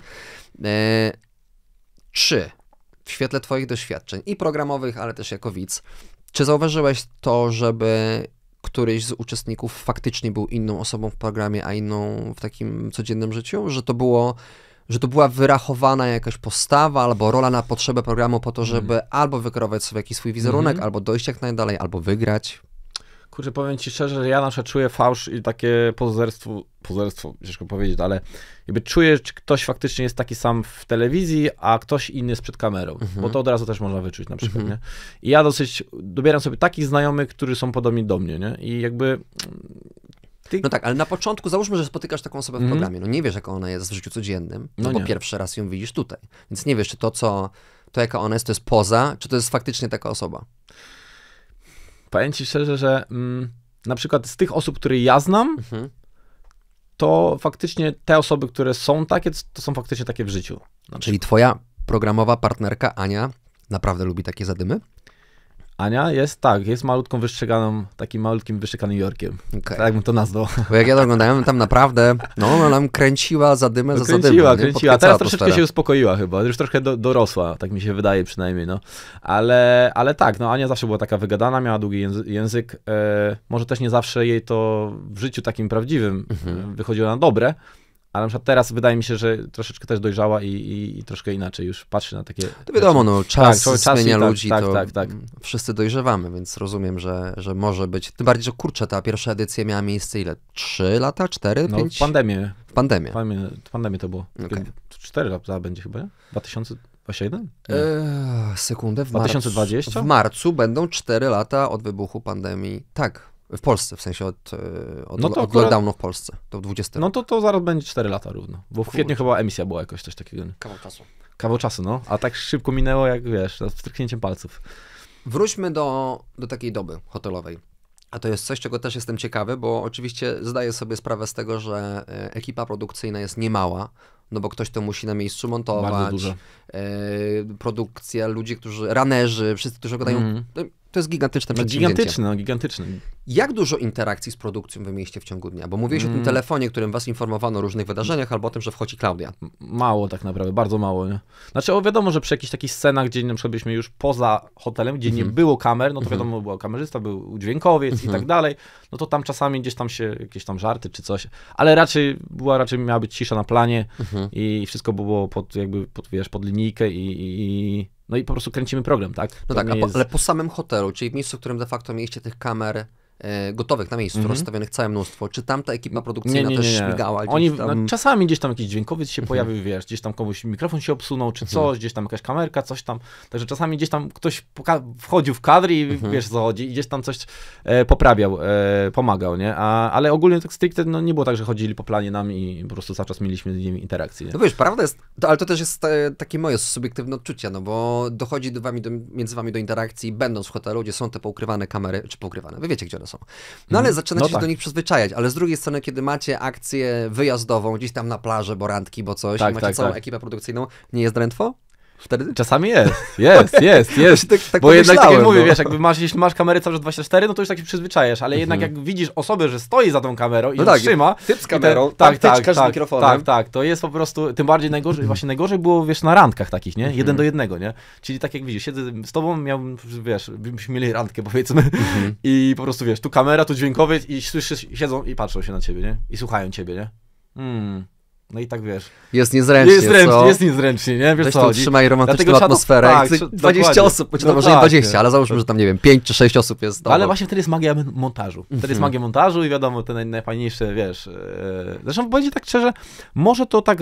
E, czy w świetle twoich doświadczeń i programowych, ale też jako widz, czy zauważyłeś to, żeby któryś z uczestników faktycznie był inną osobą w programie, a inną w takim codziennym życiu? Że to było, że to była wyrachowana jakaś postawa albo rola na potrzebę programu po to, żeby mm. albo wykreować sobie jakiś swój wizerunek, mm-hmm. albo dojść jak najdalej, albo wygrać? kurczę, powiem ci szczerze, że ja na przykład czuję fałsz i takie pozerstwo, pozerstwo, ciężko powiedzieć, ale jakby czuję, czy ktoś faktycznie jest taki sam w telewizji, a ktoś inny jest przed kamerą, mhm. bo to od razu też można wyczuć na przykład, mhm. nie? I ja dosyć dobieram sobie takich znajomych, którzy są podobni do mnie, nie? I jakby... Ty... No tak, ale na początku załóżmy, że spotykasz taką osobę w mm. programie. No nie wiesz, jaka ona jest w życiu codziennym, no, no bo nie. Pierwszy raz ją widzisz tutaj. Więc nie wiesz, czy to, co, to jaka ona jest, to jest poza, czy to jest faktycznie taka osoba. Powiem ci szczerze, że mm, na przykład z tych osób, które ja znam, mhm. to faktycznie te osoby, które są takie, to są faktycznie takie w życiu. Czyli twoja programowa partnerka Ania naprawdę lubi takie zadymy? Ania jest, tak, jest malutką wystrzeganą, takim malutkim wystrzeganym jorkiem. Okay. Tak bym to nazwał. Bo jak ja to oglądałem, tam naprawdę, no ona nam kręciła zadymę no, za zadymę. Kręciła, zadymę, kręciła. Teraz troszeczkę się uspokoiła chyba, już troszkę do, dorosła, tak mi się wydaje przynajmniej, no. Ale, ale tak, no Ania zawsze była taka wygadana, miała długi język. E, może też nie zawsze jej to w życiu takim prawdziwym mhm. wychodziło na dobre. Ale na przykład teraz wydaje mi się, że troszeczkę też dojrzała i, i, i troszkę inaczej już patrzy na takie... To wiadomo, no, czas, tak, czas zmienia tak, ludzi, tak, to tak, tak, tak. wszyscy dojrzewamy, więc rozumiem, że, że może być... Tym bardziej, że kurczę, ta pierwsza edycja miała miejsce ile? Trzy lata? Cztery? No, pięć? Pandemię. Pandemię. Pandemię. Pandemię to było. Okay. Cztery lata będzie chyba, nie? dwa tysiące dwudziesty pierwszy? Nie. Eee, sekundę. W dwa tysiące dwudziesty? Marcu, w marcu będą cztery lata od wybuchu pandemii. Tak. W Polsce, w sensie od, od, no to od lockdownu w Polsce, to dwudziesty. No to, to zaraz będzie cztery lata równo, bo w Kurde. kwietniu chyba emisja była jakoś coś takiego. Kawał czasu. Kawał czasu, no, a tak szybko minęło, jak wiesz, z wstrzyknięciem palców. Wróćmy do, do takiej doby hotelowej, a to jest coś, czego też jestem ciekawy, bo oczywiście zdaję sobie sprawę z tego, że ekipa produkcyjna jest niemała, no bo ktoś to musi na miejscu montować, yy, produkcja, ludzie, którzy, ranerzy, wszyscy, którzy gadają, mm. to jest gigantyczne przedsięwzięcie. Gigantyczne, no, gigantyczne. Jak dużo interakcji z produkcją wy mieliście w ciągu dnia? Bo mówiłeś mm. o tym telefonie, którym was informowano o różnych wydarzeniach, albo o tym, że wchodzi Klaudia. Mało tak naprawdę, bardzo mało. Nie? Znaczy o, wiadomo, że przy jakichś takich scenach, gdzie na przykład byliśmy już poza hotelem, gdzie mm. nie było kamer, no to wiadomo, mm. był kamerzysta, był dźwiękowiec mm. i tak dalej, no to tam czasami gdzieś tam się, jakieś tam żarty czy coś, ale raczej była, raczej miała być cisza na planie mm. i wszystko było pod, jakby, pod, wiesz, pod linijkę i... i No i po prostu kręcimy program, tak? No to tak, a po, jest... ale po samym hotelu, czyli w miejscu, w którym de facto mieliście tych kamer e, gotowych na miejscu, mm-hmm. rozstawionych całe mnóstwo, czy tam ta ekipa produkcyjna nie, nie, nie, nie. też śmigała? Oni, tam... no, czasami gdzieś tam jakiś dźwiękowiec się mm-hmm. pojawił, wiesz, gdzieś tam komuś mikrofon się obsunął, czy coś, mm-hmm. gdzieś tam jakaś kamerka, coś tam. Także czasami gdzieś tam ktoś wchodził w kadr i mm-hmm. wiesz, zachodzi i gdzieś tam coś e, poprawiał, e, pomagał, nie? A, ale ogólnie tak stricte, no nie było tak, że chodzili po planie nami i po prostu cały czas mieliśmy z nimi interakcje. Nie? No wiesz, prawda jest, to, ale to też jest e, takie moje subiektywne odczucie, no bo dochodzi do wami, do, między wami do interakcji, będąc w hotelu, gdzie są te poukrywane kamery, czy poukrywane, wy wiecie, gdzie one są. No ale zaczynacie no się tak. do nich przyzwyczajać, ale z drugiej strony, kiedy macie akcję wyjazdową, gdzieś tam na plaży, bo randki, bo coś, tak, i macie tak, całą tak. ekipę produkcyjną, nie jest drętwo? Wtedy? Czasami jest, jest, jest, jest. Tak, tak bo jednak, tak jak mówię, no. wiesz, jakby masz, jeśli masz kamerę cały czas dwadzieścia cztery, no to już tak się przyzwyczajasz, ale jednak jak widzisz osobę, że stoi za tą kamerą i no tak, trzyma... Typ z kamerą, te, tak, tak, tak, z mikrofonem. Tak, tak, to jest po prostu, tym bardziej najgorzej, właśnie najgorzej było, wiesz, na randkach takich, nie? Jeden do jednego, nie? Czyli tak jak widzisz, siedzę z tobą, miałbym, wiesz, byśmy mieli randkę, powiedzmy, i po prostu, wiesz, tu kamera, tu dźwiękowiec i słyszysz, siedzą i patrzą się na ciebie, nie? I słuchają ciebie, nie? Hmm... No i tak wiesz. Jest niezręcznie, jest, ręcznie, co? Jest niezręcznie, nie? Wiesz, co chodzi. Trzymaj romantyczną dlatego atmosferę. Tak, dwadzieścia osób, no no może tak, nie dwadzieścia, ale załóżmy, że tam, nie wiem, pięć czy sześć osób jest. Ale obok. Właśnie wtedy jest magia montażu. Wtedy mm-hmm. jest magia montażu i wiadomo, te najfajniejsze, wiesz. Yy... Zresztą będzie tak szczerze, może to tak,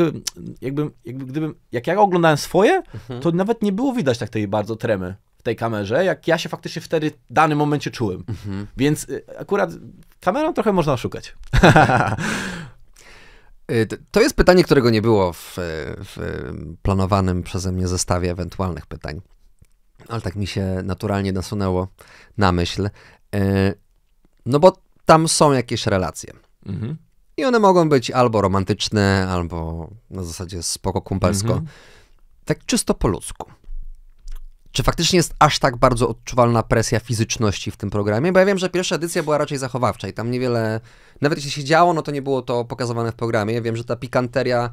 jakby, jakby gdybym, jak ja oglądałem swoje, mm-hmm. to nawet nie było widać tak tej bardzo tremy w tej kamerze, jak ja się faktycznie wtedy w danym momencie czułem. Mm-hmm. Więc yy, akurat kamerą trochę można szukać. To jest pytanie, którego nie było w, w planowanym przeze mnie zestawie ewentualnych pytań, ale tak mi się naturalnie nasunęło na myśl, no bo tam są jakieś relacje mhm. i one mogą być albo romantyczne, albo na zasadzie spoko kumpelsko, mhm. tak czysto po ludzku. Czy faktycznie jest aż tak bardzo odczuwalna presja fizyczności w tym programie? Bo ja wiem, że pierwsza edycja była raczej zachowawcza i tam niewiele... Nawet jeśli się działo, no to nie było to pokazywane w programie. Ja wiem, że ta pikanteria,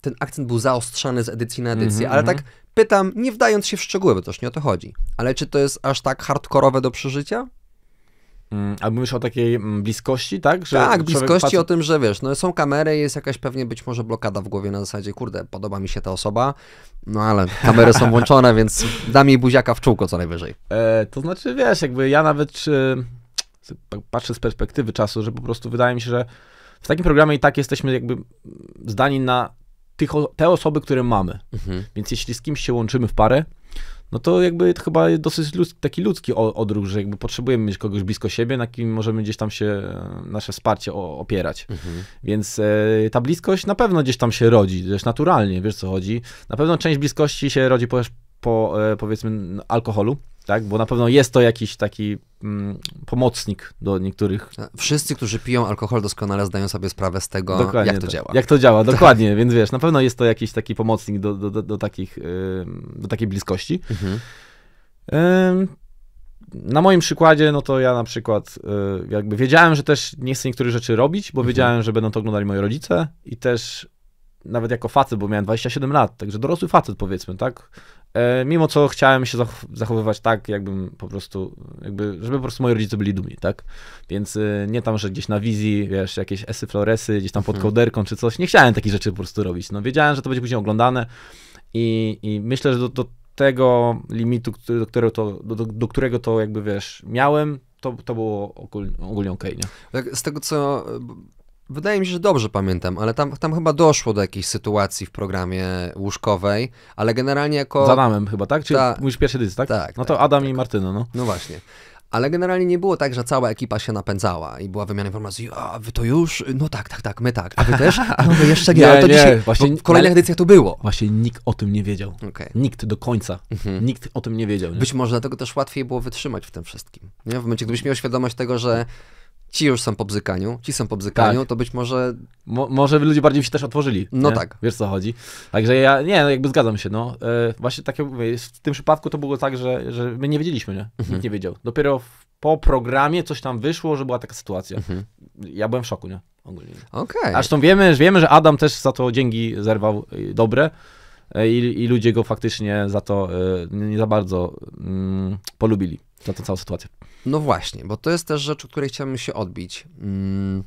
ten akcent był zaostrzany z edycji na edycję, mm-hmm, ale tak pytam, nie wdając się w szczegóły, bo też nie o to chodzi. Ale czy to jest aż tak hardkorowe do przeżycia? Mm, a mówisz o takiej bliskości, tak? Że tak, bliskości patrzy... o tym, że wiesz, no są kamery, jest jakaś pewnie być może blokada w głowie na zasadzie, kurde, podoba mi się ta osoba, no ale kamery są włączone, więc dam jej buziaka w czółko co najwyżej. E, to znaczy, wiesz, jakby ja nawet... Czy... patrzę z perspektywy czasu, że po prostu wydaje mi się, że w takim programie i tak jesteśmy jakby zdani na tych, te osoby, które mamy. Mhm. Więc jeśli z kimś się łączymy w parę, no to jakby to chyba dosyć lud, taki ludzki odruch, że jakby potrzebujemy mieć kogoś blisko siebie, na kim możemy gdzieś tam się nasze wsparcie opierać. Mhm. Więc e, ta bliskość na pewno gdzieś tam się rodzi, też naturalnie, wiesz co chodzi. Na pewno część bliskości się rodzi po, po powiedzmy alkoholu, tak? Bo na pewno jest to jakiś taki mm, pomocnik do niektórych. Wszyscy, którzy piją alkohol, doskonale zdają sobie sprawę z tego, dokładnie, jak to tak. działa. Jak to działa, dokładnie, tak. Więc wiesz, na pewno jest to jakiś taki pomocnik do, do, do, do, takich, yy, do takiej bliskości. Mhm. Yy, na moim przykładzie, no to ja na przykład yy, jakby wiedziałem, że też nie chcę niektórych rzeczy robić, bo mhm. wiedziałem, że będą to oglądali moi rodzice i też nawet jako facet, bo miałem dwadzieścia siedem lat, także dorosły facet powiedzmy, tak? Mimo co chciałem się zachowywać tak, jakbym po prostu, jakby, żeby po prostu moi rodzice byli dumni, tak? Więc nie tam, że gdzieś na wizji, wiesz, jakieś esy, floresy, gdzieś tam pod kołderką czy coś. Nie chciałem takich rzeczy po prostu robić. No wiedziałem, że to będzie później oglądane i, i myślę, że do, do tego limitu, do którego to, do, do którego to jakby, wiesz, miałem, to, to było ogólnie, ogólnie okej, nie? Tak, z tego co... Wydaje mi się, że dobrze pamiętam, ale tam, tam chyba doszło do jakiejś sytuacji w programie łóżkowej, ale generalnie jako... Z Adamem chyba, tak? Czyli ta... mówisz pierwszy dysk, tak? Tak. No tak, to Adam tak. i Martyna, no. No właśnie. Ale generalnie nie było tak, że cała ekipa się napędzała i była wymiana informacji, a wy to już? No tak, tak, tak, my tak. A wy też? A no wy jeszcze nie, nie, ale to nie. Dzisiaj, właśnie, w kolejnych edycjach to było. Właśnie nikt o tym nie wiedział. Okay. Nikt do końca. Mhm. Nikt o tym nie wiedział. Nie? Być może dlatego też łatwiej było wytrzymać w tym wszystkim. Nie? W momencie, gdybyś miał świadomość tego, że ci już są po bzykaniu, ci są po bzykaniu, tak. to być może... Mo, może ludzie bardziej się też otworzyli. No nie? Tak. Wiesz co chodzi. Także ja, nie, no jakby zgadzam się, no. Yy, właśnie tak jak mówię, w tym przypadku to było tak, że, że my nie wiedzieliśmy, nie? Mhm. Nikt nie wiedział. Dopiero w, po programie coś tam wyszło, że była taka sytuacja. Mhm. Ja byłem w szoku, nie? Ogólnie. Okay. Zresztą wiemy, wiemy, że Adam też za to dzięki zerwał dobre. I, i ludzie go faktycznie za to y, nie za bardzo y, polubili, za tę całą sytuację. No właśnie, bo to jest też rzecz, od której chciałbym się odbić. Mm.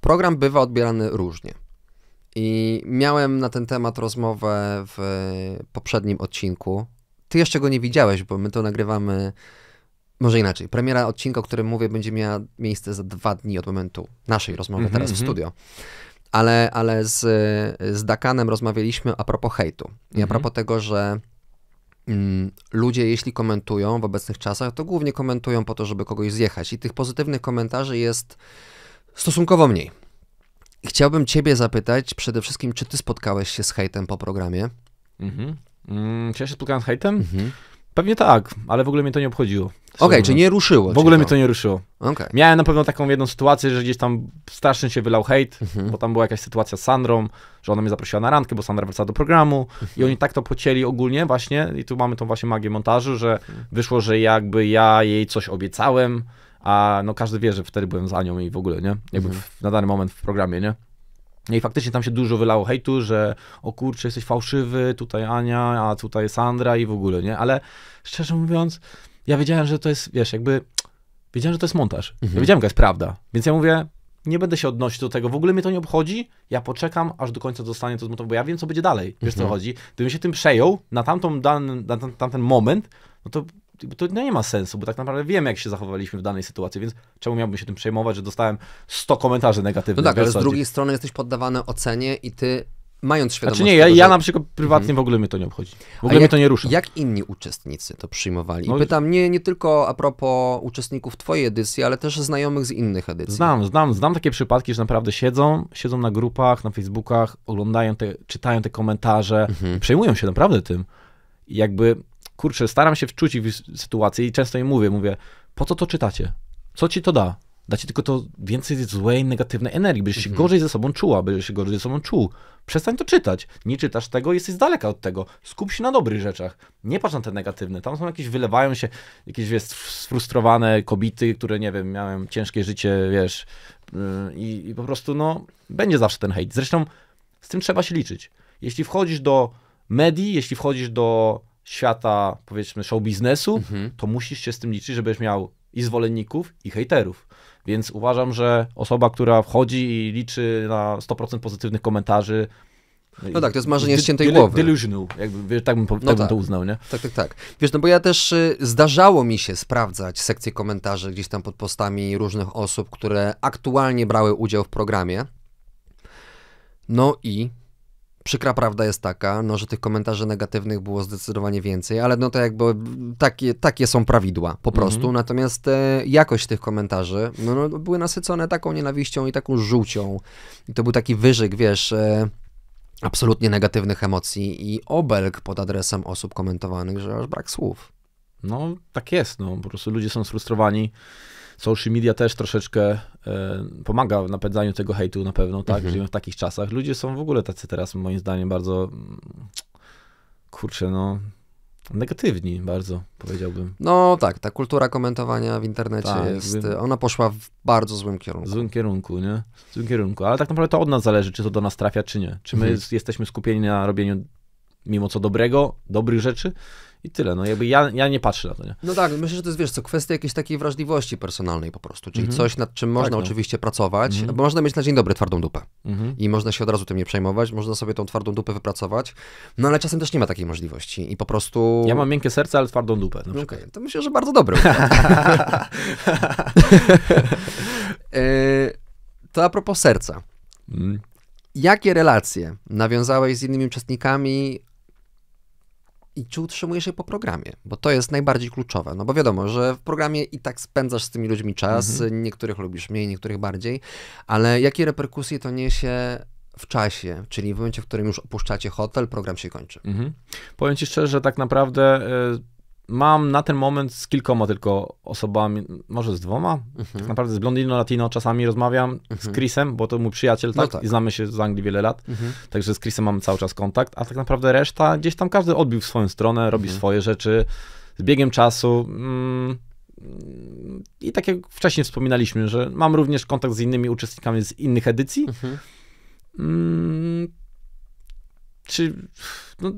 Program bywa odbierany różnie. I miałem na ten temat rozmowę w poprzednim odcinku. Ty jeszcze go nie widziałeś, bo my to nagrywamy... Może inaczej, premiera odcinka, o którym mówię, będzie miała miejsce za dwa dni od momentu naszej rozmowy mm-hmm, teraz mm-hmm. w studio. Ale, ale z, z Dakanem rozmawialiśmy a propos hejtu i a propos mhm. tego, że mm, ludzie jeśli komentują w obecnych czasach, to głównie komentują po to, żeby kogoś zjechać i tych pozytywnych komentarzy jest stosunkowo mniej. I chciałbym ciebie zapytać przede wszystkim, czy ty spotkałeś się z hejtem po programie? Mhm. Mm, czy ja się spotkałem z hejtem? Mhm. Pewnie tak, ale w ogóle mnie to nie obchodziło. Okej, okay, czy nie ruszyło? W ogóle to... mnie to nie ruszyło. Okay. Miałem na pewno taką jedną sytuację, że gdzieś tam strasznie się wylał hejt, mhm. bo tam była jakaś sytuacja z Sandrą, że ona mnie zaprosiła na randkę, bo Sandra wraca do programu mhm. i oni tak to pocieli ogólnie właśnie i tu mamy tą właśnie magię montażu, że mhm. wyszło, że jakby ja jej coś obiecałem, a no każdy wie, że wtedy byłem za nią i w ogóle, nie? Jakby mhm. w, na dany moment w programie, nie? I faktycznie tam się dużo wylało hejtu, że o kurczę, jesteś fałszywy, tutaj Ania, a tutaj Sandra i w ogóle, nie? Ale szczerze mówiąc, ja wiedziałem, że to jest, wiesz, jakby, wiedziałem, że to jest montaż. Mhm. Ja wiedziałem, jaka jest prawda. Więc ja mówię, nie będę się odnosić do tego, w ogóle mnie to nie obchodzi, ja poczekam, aż do końca zostanie to zmontowane, bo ja wiem, co będzie dalej, wiesz, mhm. co chodzi. Gdybym się tym przejął na, tamtą dan, na tam, tamten moment, no to to nie ma sensu, bo tak naprawdę wiem, jak się zachowaliśmy w danej sytuacji, więc czemu miałbym się tym przejmować, że dostałem sto komentarzy negatywnych. No tak, ale z drugiej strony jesteś poddawany ocenie i ty, mając świadomość... Znaczy nie, ja, tego, ja że... na przykład prywatnie mhm. w ogóle mnie to nie obchodzi. W ogóle mnie to nie rusza. Jak inni uczestnicy to przyjmowali? I no pytam nie, nie tylko a propos uczestników twojej edycji, ale też znajomych z innych edycji. Znam, znam, znam takie przypadki, że naprawdę siedzą, siedzą na grupach, na Facebookach, oglądają te, czytają te komentarze, mhm. przejmują się naprawdę tym. I jakby... Kurczę, staram się wczuć w sytuację i często im mówię, mówię, po co to czytacie? Co ci to da? Da ci tylko to więcej złej, negatywnej energii, będziesz mhm. się gorzej ze sobą czuła, będziesz się gorzej ze sobą czuł. Przestań to czytać. Nie czytasz tego, jesteś z daleka od tego. Skup się na dobrych rzeczach. Nie patrz na te negatywne. Tam są jakieś, wylewają się jakieś, wiesz, sfrustrowane kobiety, które, nie wiem, miałem ciężkie życie, wiesz, i, i po prostu, no, będzie zawsze ten hejt. Zresztą z tym trzeba się liczyć. Jeśli wchodzisz do medii, jeśli wchodzisz do świata, powiedzmy, show biznesu, mhm. to musisz się z tym liczyć, żebyś miał i zwolenników, i hejterów. Więc uważam, że osoba, która wchodzi i liczy na sto procent pozytywnych komentarzy, No tak, to jest marzenie z ciętej głowy. Delusional, jakby, tak bym, tak no bym tak. to uznał, nie? Tak, tak, tak. Wiesz, no bo ja też y, zdarzało mi się sprawdzać sekcję komentarzy gdzieś tam pod postami różnych osób, które aktualnie brały udział w programie. No i przykra prawda jest taka, no, że tych komentarzy negatywnych było zdecydowanie więcej, ale no to jakby takie, takie są prawidła po prostu, mm-hmm. natomiast e, jakość tych komentarzy no, no, były nasycone taką nienawiścią i taką żółcią. I to był taki wyżyk, wiesz, e, absolutnie negatywnych emocji i obelg pod adresem osób komentowanych, że aż brak słów. No tak jest, no po prostu ludzie są sfrustrowani. Social media też troszeczkę y, pomaga w napędzaniu tego hejtu na pewno, tak? Mhm. Żyjemy w takich czasach. Ludzie są w ogóle tacy teraz, moim zdaniem, bardzo, kurczę, no, negatywni bardzo, powiedziałbym. No tak, ta kultura komentowania w internecie tak, jest, jakby... ona poszła w bardzo złym kierunku. W złym kierunku, nie? W złym kierunku, ale tak naprawdę to od nas zależy, czy to do nas trafia, czy nie. Czy my mhm. jesteśmy skupieni na robieniu mimo co dobrego, dobrych rzeczy, i tyle, no jakby ja, ja nie patrzę na to, nie? No tak, myślę, że to jest, wiesz co, kwestia jakiejś takiej wrażliwości personalnej po prostu, czyli mm-hmm. coś, nad czym można tak, no. oczywiście pracować, mm-hmm. bo można mieć na dzień dobry twardą dupę mm-hmm. i można się od razu tym nie przejmować, można sobie tą twardą dupę wypracować, no ale czasem też nie ma takiej możliwości i po prostu... Ja mam miękkie serce, ale twardą dupę na przykład. Okay. To myślę, że bardzo dobry. To a propos serca. Mm. Jakie relacje nawiązałeś z innymi uczestnikami i czy utrzymujesz je po programie? Bo to jest najbardziej kluczowe. No bo wiadomo, że w programie i tak spędzasz z tymi ludźmi czas, mhm. niektórych lubisz mniej, niektórych bardziej, ale jakie reperkusje to niesie w czasie, czyli w momencie, w którym już opuszczacie hotel, program się kończy? Mhm. Powiem ci szczerze, że tak naprawdę y, mam na ten moment z kilkoma tylko osobami, może z dwoma, mhm. tak naprawdę z Blondino Latino czasami rozmawiam, mhm. z Chrisem, bo to mój przyjaciel, tak? No tak. I znamy się z Anglii wiele lat, mhm. także z Chrisem mamy cały czas kontakt, a tak naprawdę reszta, gdzieś tam każdy odbił w swoją stronę, robi mhm. swoje rzeczy, z biegiem czasu mm, i tak jak wcześniej wspominaliśmy, że mam również kontakt z innymi uczestnikami z innych edycji, mhm. mm, czy... No,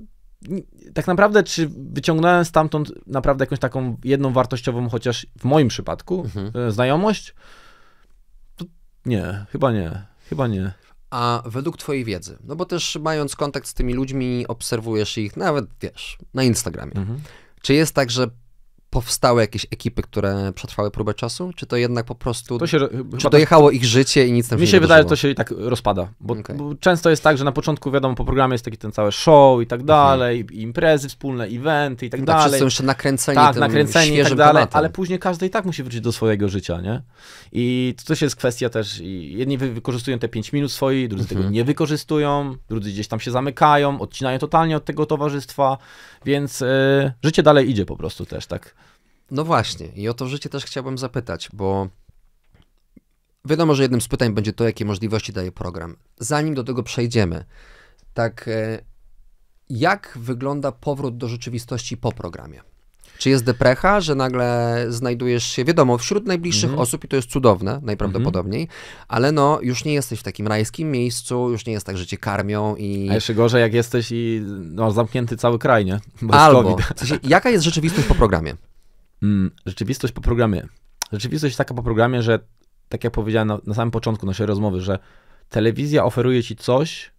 tak naprawdę, czy wyciągnąłem stamtąd naprawdę jakąś taką jedną wartościową, chociaż w moim przypadku, mhm. znajomość? To nie, chyba nie, chyba nie. A według twojej wiedzy, no bo też mając kontakt z tymi ludźmi, obserwujesz ich nawet, wiesz, na Instagramie. Mhm. Czy jest tak, że powstały jakieś ekipy, które przetrwały próbę czasu? Czy to jednak po prostu... To się, czy dojechało tak, ich życie i nic tam się nie wydarzyło? Mi się wydaje, że to się i tak rozpada. Bo, okay. bo często jest tak, że na początku, wiadomo, po programie jest taki ten cały show i tak dalej, mhm. i imprezy wspólne, eventy i tak no dalej. Tak, wszyscy są jeszcze nakręceni tak, tym nakręceni i tak dalej, ale później każdy i tak musi wrócić do swojego życia, nie? I to też jest kwestia też, i jedni wykorzystują te pięć minut swoich, drudzy mhm. tego nie wykorzystują, drudzy gdzieś tam się zamykają, odcinają totalnie od tego towarzystwa, więc yy, życie dalej idzie po prostu też, tak? No właśnie, i o to życie też chciałbym zapytać, bo wiadomo, że jednym z pytań będzie to, jakie możliwości daje program. Zanim do tego przejdziemy, tak jak wygląda powrót do rzeczywistości po programie? Czy jest deprecha, że nagle znajdujesz się, wiadomo, wśród najbliższych mhm. osób i to jest cudowne, najprawdopodobniej, mhm. ale no, już nie jesteś w takim rajskim miejscu, już nie jest tak, że cię karmią i... A jeszcze gorzej, jak jesteś i no, zamknięty cały kraj, nie? Bez Albo. W sensie, jaka jest rzeczywistość po programie? Rzeczywistość po programie. Rzeczywistość taka po programie, że tak jak powiedziałem na, na samym początku naszej rozmowy, że telewizja oferuje ci coś,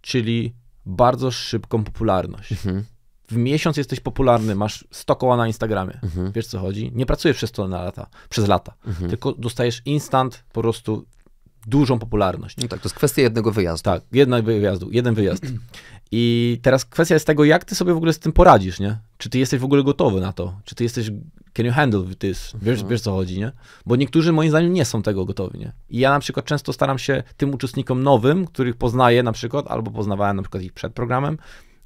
czyli bardzo szybką popularność. Mhm. W miesiąc jesteś popularny, masz sto koła na Instagramie. Mhm. Wiesz co chodzi? Nie pracujesz przez to na lata, przez lata, mhm. tylko dostajesz instant po prostu dużą popularność. No tak, to jest kwestia jednego wyjazdu. Tak, jednego wyjazdu, jeden wyjazd. I teraz kwestia jest tego, jak ty sobie w ogóle z tym poradzisz, nie? Czy ty jesteś w ogóle gotowy na to? Czy ty jesteś, can you handle this? Wiesz, mhm. wiesz co chodzi, nie? Bo niektórzy moim zdaniem nie są tego gotowi, nie? I ja na przykład często staram się tym uczestnikom nowym, których poznaję na przykład, albo poznawałem na przykład ich przed programem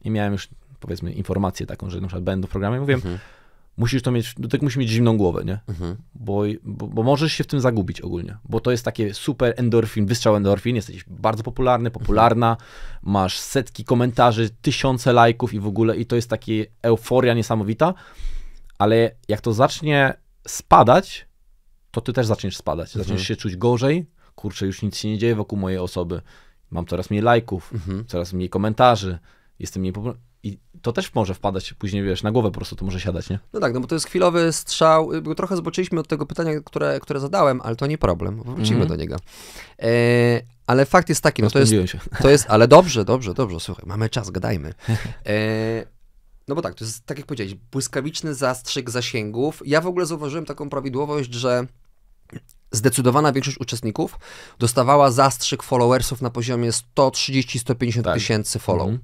i miałem już, powiedzmy, informację taką, że na przykład będę w programie, mówię, mhm. musisz to mieć, do tego musisz mieć zimną głowę, nie? Mhm. Bo, bo, bo możesz się w tym zagubić ogólnie, bo to jest takie super endorfin, wystrzał endorfin, jesteś bardzo popularny, popularna, mhm. masz setki komentarzy, tysiące lajków i w ogóle, i to jest taka euforia niesamowita, ale jak to zacznie spadać, to ty też zaczniesz spadać, mhm. zaczniesz się czuć gorzej, kurczę, już nic się nie dzieje wokół mojej osoby, mam coraz mniej lajków, mhm. coraz mniej komentarzy, jestem mniej popularny. I to też może wpadać później, wiesz, na głowę po prostu to może siadać, nie? No tak, no bo to jest chwilowy strzał, bo trochę zboczyliśmy od tego pytania, które, które zadałem, ale to nie problem, wrócimy mm-hmm. do niego. E, Ale fakt jest taki, no to jest, to jest, ale dobrze, dobrze, dobrze, słuchaj, mamy czas, gadajmy. E, no bo tak, to jest, tak jak powiedziałeś, błyskawiczny zastrzyk zasięgów. Ja w ogóle zauważyłem taką prawidłowość, że zdecydowana większość uczestników dostawała zastrzyk followersów na poziomie sto trzydzieści do stu pięćdziesięciu tak. tysięcy follow. Mhm.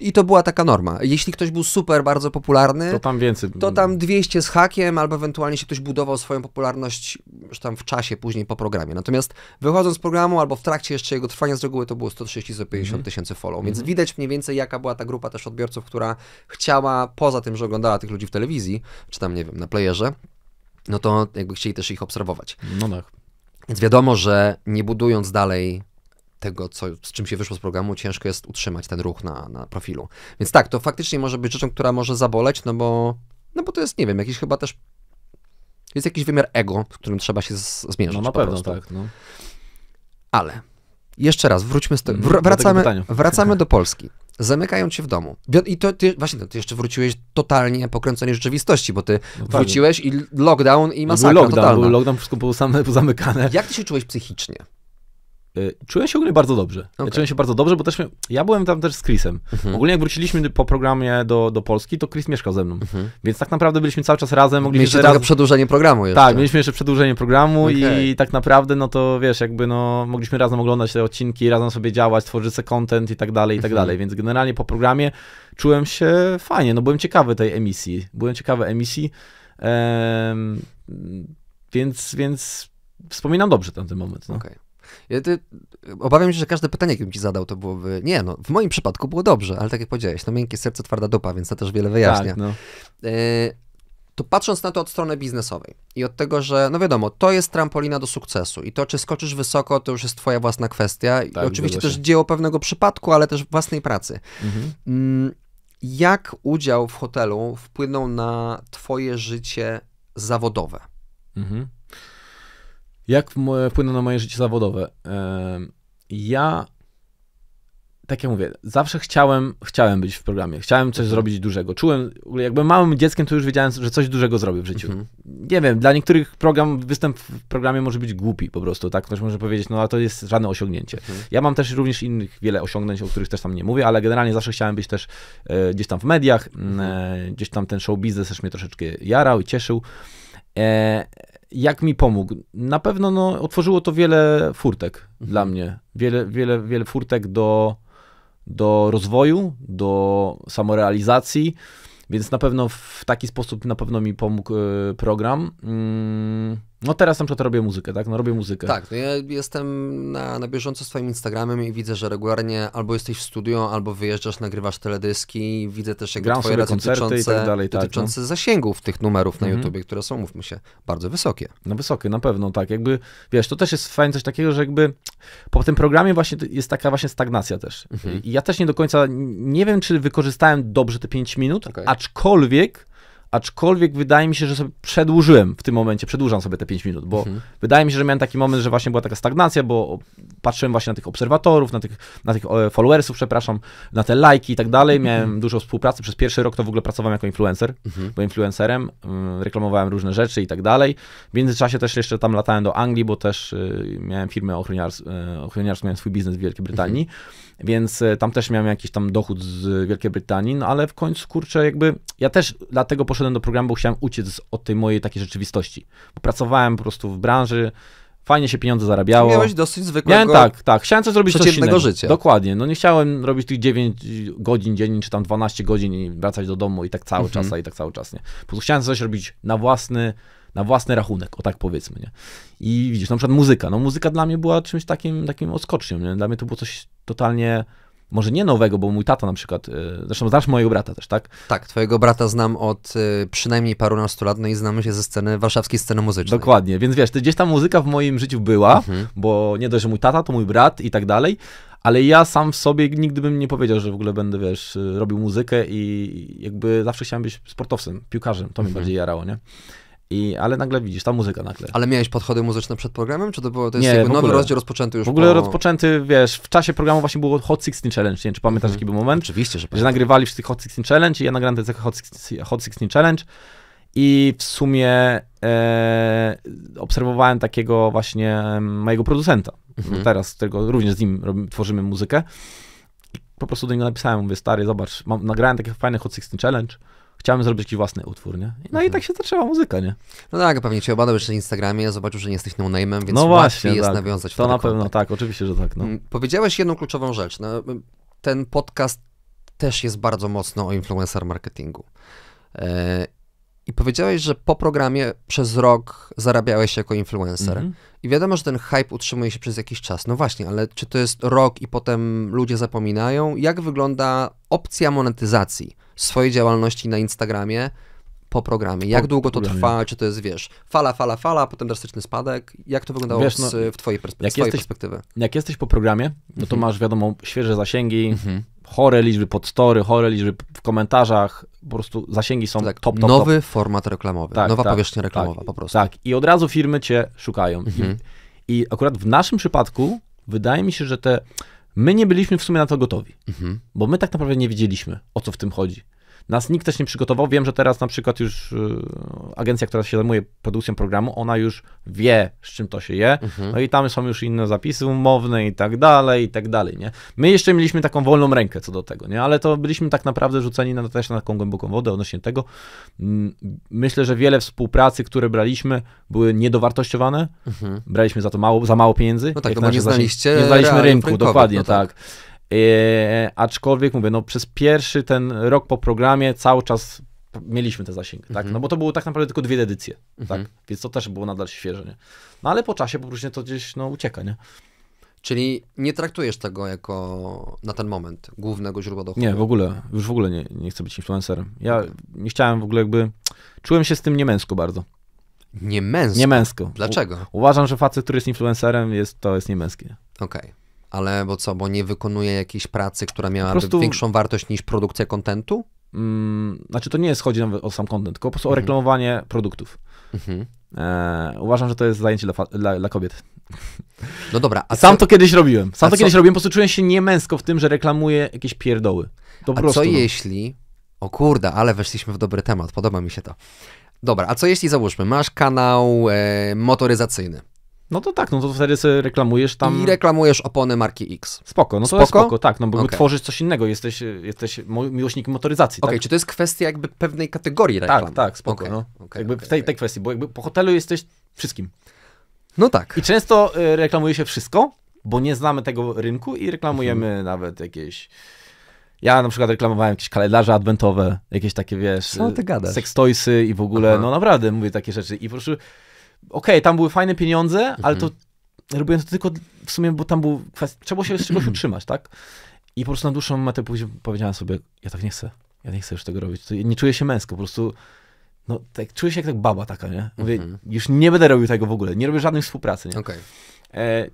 I to była taka norma. Jeśli ktoś był super, bardzo popularny, to tam więcej. To tam dwieście z hakiem, albo ewentualnie się ktoś budował swoją popularność już tam w czasie, później po programie. Natomiast wychodząc z programu, albo w trakcie jeszcze jego trwania, z reguły to było sto trzydzieści do stu pięćdziesięciu tysięcy follow. Więc mm-hmm. widać mniej więcej, jaka była ta grupa też odbiorców, która chciała, poza tym, że oglądała tych ludzi w telewizji, czy tam, nie wiem, na playerze, no to jakby chcieli też ich obserwować. No tak. Więc wiadomo, że nie budując dalej tego, co, z czym się wyszło z programu, ciężko jest utrzymać ten ruch na, na profilu. Więc tak, to faktycznie może być rzeczą, która może zaboleć, no bo, no bo to jest, nie wiem, jakiś chyba też jest jakiś wymiar ego, z którym trzeba się zmierzyć. No na pewno tak, no. Ale jeszcze raz, wróćmy z te, wr wracamy, do wracamy do Polski. Zamykają cię w domu. I to ty, właśnie, ty jeszcze wróciłeś totalnie pokręcony rzeczywistości, bo ty no tak, wróciłeś i lockdown i masakra był lockdown, był lockdown, wszystko było same pozamykane. Jak ty się czułeś psychicznie? Czułem się ogólnie bardzo dobrze. Okay. Czułem się bardzo dobrze, bo też ja byłem tam też z Chrisem. Mhm. Ogólnie jak wróciliśmy po programie do, do Polski, to Chris mieszkał ze mną. Mhm. Więc tak naprawdę byliśmy cały czas razem. Mogliśmy mieliście trochę raz... przedłużenie programu jeszcze. Tak, mieliśmy jeszcze przedłużenie programu okay. i tak naprawdę, no to wiesz, jakby no, mogliśmy razem oglądać te odcinki, razem sobie działać, tworzyć sobie content i tak dalej, i tak mhm. dalej. Więc generalnie po programie czułem się fajnie, no byłem ciekawy tej emisji. Byłem ciekawy emisji, ehm, więc, więc wspominam dobrze ten, ten moment. No. Okay. Ja ty, obawiam się, że każde pytanie, jakie bym ci zadał, to byłoby, nie no, w moim przypadku było dobrze, ale tak jak powiedziałeś, no miękkie serce, twarda dupa, więc to też wiele wyjaśnia. Tak, no. y, to patrząc na to od strony biznesowej i od tego, że, no wiadomo, to jest trampolina do sukcesu i to, czy skoczysz wysoko, to już jest twoja własna kwestia. Tak, i oczywiście też dzieło pewnego przypadku, ale też własnej pracy. Mhm. Y, jak udział w hotelu wpłynął na twoje życie zawodowe? Mhm. Jak wpłynął na moje życie zawodowe? Ja, tak jak mówię, zawsze chciałem, chciałem być w programie, chciałem coś zrobić dużego. Czułem, jakby małym dzieckiem, to już wiedziałem, że coś dużego zrobię w życiu. Mhm. Nie wiem, dla niektórych program, występ w programie może być głupi po prostu, tak? Ktoś może powiedzieć, no ale to jest żadne osiągnięcie. Mhm. Ja mam też również innych wiele osiągnięć, o których też tam nie mówię, ale generalnie zawsze chciałem być też e, gdzieś tam w mediach, e, gdzieś tam ten show biznes też mnie troszeczkę jarał i cieszył. E, Jak mi pomógł? Na pewno no, otworzyło to wiele furtek mhm. dla mnie. Wiele, wiele, wiele furtek do, do rozwoju, do samorealizacji, więc na pewno w taki sposób na pewno mi pomógł y, program. Mm, no teraz na przykład robię muzykę, tak? No robię muzykę. Tak, no ja jestem na, na bieżąco z twoim Instagramem i widzę, że regularnie albo jesteś w studio, albo wyjeżdżasz, nagrywasz teledyski. Widzę też jakby twoje racje dotyczące, i tak dalej, dotyczące tak, no. zasięgów tych numerów na mhm. YouTubie, które są, mówmy się, bardzo wysokie. No wysokie, na pewno, tak. Jakby, wiesz, to też jest fajne coś takiego, że jakby po tym programie właśnie jest taka właśnie stagnacja też. Mhm. I ja też nie do końca, nie wiem, czy wykorzystałem dobrze te pięć minut, okay. aczkolwiek Aczkolwiek wydaje mi się, że sobie przedłużyłem w tym momencie, przedłużam sobie te pięć minut, bo mhm. wydaje mi się, że miałem taki moment, że właśnie była taka stagnacja, bo patrzyłem właśnie na tych obserwatorów, na tych, na tych followersów, przepraszam, na te lajki i tak dalej. Miałem mhm. dużo współpracy, przez pierwszy rok to w ogóle pracowałem jako influencer, mhm. byłem influencerem, reklamowałem różne rzeczy i tak dalej. W międzyczasie też jeszcze tam latałem do Anglii, bo też miałem firmę ochroniarstw, ochroniarstw miałem swój biznes w Wielkiej Brytanii, mhm. więc tam też miałem jakiś tam dochód z Wielkiej Brytanii, no ale w końcu, kurczę, jakby ja też dlatego poszedłem do programu, bo chciałem uciec od tej mojej takiej rzeczywistości. Bo pracowałem po prostu w branży, fajnie się pieniądze zarabiało. Miałeś dosyć zwykłego... Miałem, tak, tak. Chciałem coś zrobić coś innego. Życia. Dokładnie. No nie chciałem robić tych dziewięć godzin dziennie, czy tam dwanaście godzin i wracać do domu i tak cały mhm. czas, i tak cały czas, nie. Po prostu chciałem coś robić na własny, na własny rachunek, o tak powiedzmy, nie. I widzisz, na przykład muzyka. No muzyka dla mnie była czymś takim, takim odskocznią, nie? Dla mnie to było coś totalnie... Może nie nowego, bo mój tata na przykład, zresztą znasz mojego brata też, tak? Tak, twojego brata znam od y, przynajmniej parunastu lat, no i znamy się ze sceny, warszawskiej sceny muzycznej. Dokładnie, więc wiesz, gdzieś ta muzyka w moim życiu była, mhm. bo nie dość, że mój tata, to mój brat i tak dalej, ale ja sam w sobie nigdy bym nie powiedział, że w ogóle będę, wiesz, robił muzykę i jakby zawsze chciałem być sportowcem, piłkarzem, to mhm. mnie bardziej jarało, nie? I, ale nagle widzisz, ta muzyka nagle. Ale miałeś podchody muzyczne przed programem, czy to było, to jest nie, jakby nowy rozdział rozpoczęty już? W ogóle po... rozpoczęty, wiesz, w czasie programu właśnie było Hot sixteen Challenge, nie wiem, czy pamiętasz mm-hmm. taki był moment? Oczywiście, że pamiętam. Że nagrywali wszyscy Hot sixteen Challenge i ja nagrałem ten Hot sixteen Challenge i w sumie e, obserwowałem takiego właśnie mojego producenta, mhm. teraz, którego również z nim robimy, tworzymy muzykę. Po prostu do niego napisałem, mówię, stary, zobacz, mam, nagrałem taki fajny Hot Sixteen Challenge, chciałem zrobić jakiś własny utwór, nie? No mhm. i tak się zaczęła muzyka, nie? No tak, pewnie cię obadał jeszcze na Instagramie, zobaczył, że nie jesteś no-name'em, więc no właśnie, łatwiej tak. jest nawiązać to na kontakt. Pewno, tak, oczywiście, że tak. No. Powiedziałeś jedną kluczową rzecz. No, ten podcast też jest bardzo mocno o influencer marketingu. E I powiedziałeś, że po programie przez rok zarabiałeś jako influencer. Mm-hmm. I wiadomo, że ten hype utrzymuje się przez jakiś czas. No właśnie, ale czy to jest rok i potem ludzie zapominają? Jak wygląda opcja monetyzacji swojej działalności na Instagramie po programie? Jak po długo to programie. trwa? Czy to jest, wiesz, fala, fala, fala, potem drastyczny spadek? Jak to wyglądało wiesz, no, z, w twojej perspe jak z twojej jesteś, perspektywy? Jak jesteś po programie, no to mm-hmm. masz, wiadomo, świeże zasięgi, mm-hmm. chore liczby pod story, chore liczby w komentarzach, po prostu zasięgi są tak, top, top, Nowy top. format reklamowy, tak, nowa tak, powierzchnia reklamowa tak, po prostu. Tak, i od razu firmy cię szukają. Mhm. I, I akurat w naszym przypadku wydaje mi się, że te... My nie byliśmy w sumie na to gotowi, mhm. bo my tak naprawdę nie wiedzieliśmy, o co w tym chodzi. Nas nikt też nie przygotował. Wiem, że teraz na przykład już yy, agencja, która się zajmuje produkcją programu, ona już wie, z czym to się je. Mhm. No i tam są już inne zapisy umowne i tak dalej, i tak dalej, nie? My jeszcze mieliśmy taką wolną rękę co do tego, nie? Ale to byliśmy tak naprawdę rzuceni na, też na taką głęboką wodę odnośnie tego. Myślę, że wiele współpracy, które braliśmy, były niedowartościowane. Mhm. Braliśmy za to mało, za mało pieniędzy. No tak, bo nie znaliście nie znaliśmy rynku, rynkowy, dokładnie, no tak. tak. Eee, aczkolwiek mówię, no przez pierwszy ten rok po programie cały czas mieliśmy te zasięgi, mm-hmm. tak? No bo to było tak naprawdę tylko dwie edycje, mm-hmm. tak? Więc to też było nadal świeże, nie? No ale po czasie po prostu to gdzieś, no, ucieka, nie? Czyli nie traktujesz tego jako na ten moment głównego źródła dochodu? Nie, w ogóle, już w ogóle nie, nie chcę być influencerem. Ja okay. nie chciałem w ogóle jakby, czułem się z tym niemęsko bardzo. Niemęsko? Niemęsko. Dlaczego? U, uważam, że facet, który jest influencerem, jest, to jest niemęski. Okej. Okay. Ale bo co, bo nie wykonuje jakiejś pracy, która miałaby prostu... większą wartość niż produkcja kontentu? Hmm, znaczy to nie jest, chodzi o sam kontent, tylko po prostu mhm. o reklamowanie produktów. Mhm. E, uważam, że to jest zajęcie dla, dla, dla kobiet. No dobra. A sam co... to kiedyś robiłem. Sam a to co... kiedyś robiłem, po prostu czułem się niemęsko w tym, że reklamuję jakieś pierdoły. To po a prostu, co no. jeśli... O kurde, ale weszliśmy w dobry temat, podoba mi się to. Dobra, a co jeśli załóżmy, masz kanał e, motoryzacyjny. No to tak, no to wtedy sobie reklamujesz tam... I reklamujesz opony marki X. Spoko, no to spoko? jest spoko, tak, no bo okay. tworzysz coś innego, jesteś, jesteś miłośnikiem motoryzacji, Okej, okay, tak? Czy to jest kwestia jakby pewnej kategorii reklam? Tak, tak, spoko, okay, no. Okay, jakby okay, w tej, okay. tej kwestii, bo jakby po hotelu jesteś wszystkim. No tak. I często reklamuje się wszystko, bo nie znamy tego rynku i reklamujemy mhm. nawet jakieś... Ja na przykład reklamowałem jakieś kalendarze adwentowe, jakieś takie, wiesz... Co ty gadasz? Sextoysy i w ogóle, Aha. no naprawdę, mówię takie rzeczy i po prostu... Okej, okay, tam były fajne pieniądze, mm-hmm. ale to robiłem to tylko w sumie, bo tam był kwestia, trzeba się z czegoś utrzymać, tak? I po prostu na dłuższą metę powiedziałem sobie, ja tak nie chcę, ja nie chcę już tego robić, to nie czuję się męsko, po prostu, no tak, czuję się jak tak baba taka, nie? Mówię, mm-hmm. już nie będę robił tego w ogóle, nie robię żadnej współpracy, nie? Okay. E,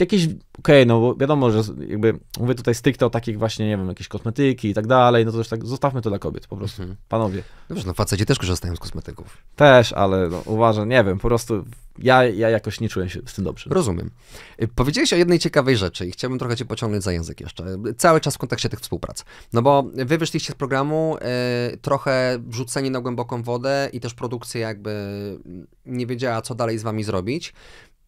jakieś, okej, okay, no bo wiadomo, że jakby, mówię tutaj stricte o takich właśnie, nie wiem, jakieś kosmetyki i tak dalej, no to też tak, zostawmy to dla kobiet po prostu, mm-hmm. panowie. No wiesz, no faceci też korzystają z kosmetyków. Też, ale no, uważam, nie wiem, po prostu ja, ja jakoś nie czułem się z tym dobrze. Rozumiem. Powiedziałeś o jednej ciekawej rzeczy i chciałbym trochę cię pociągnąć za język jeszcze, cały czas w kontekście tych współprac. No bo wy wyszliście z programu, y, trochę wrzuceni na głęboką wodę i też produkcja jakby nie wiedziała, co dalej z wami zrobić.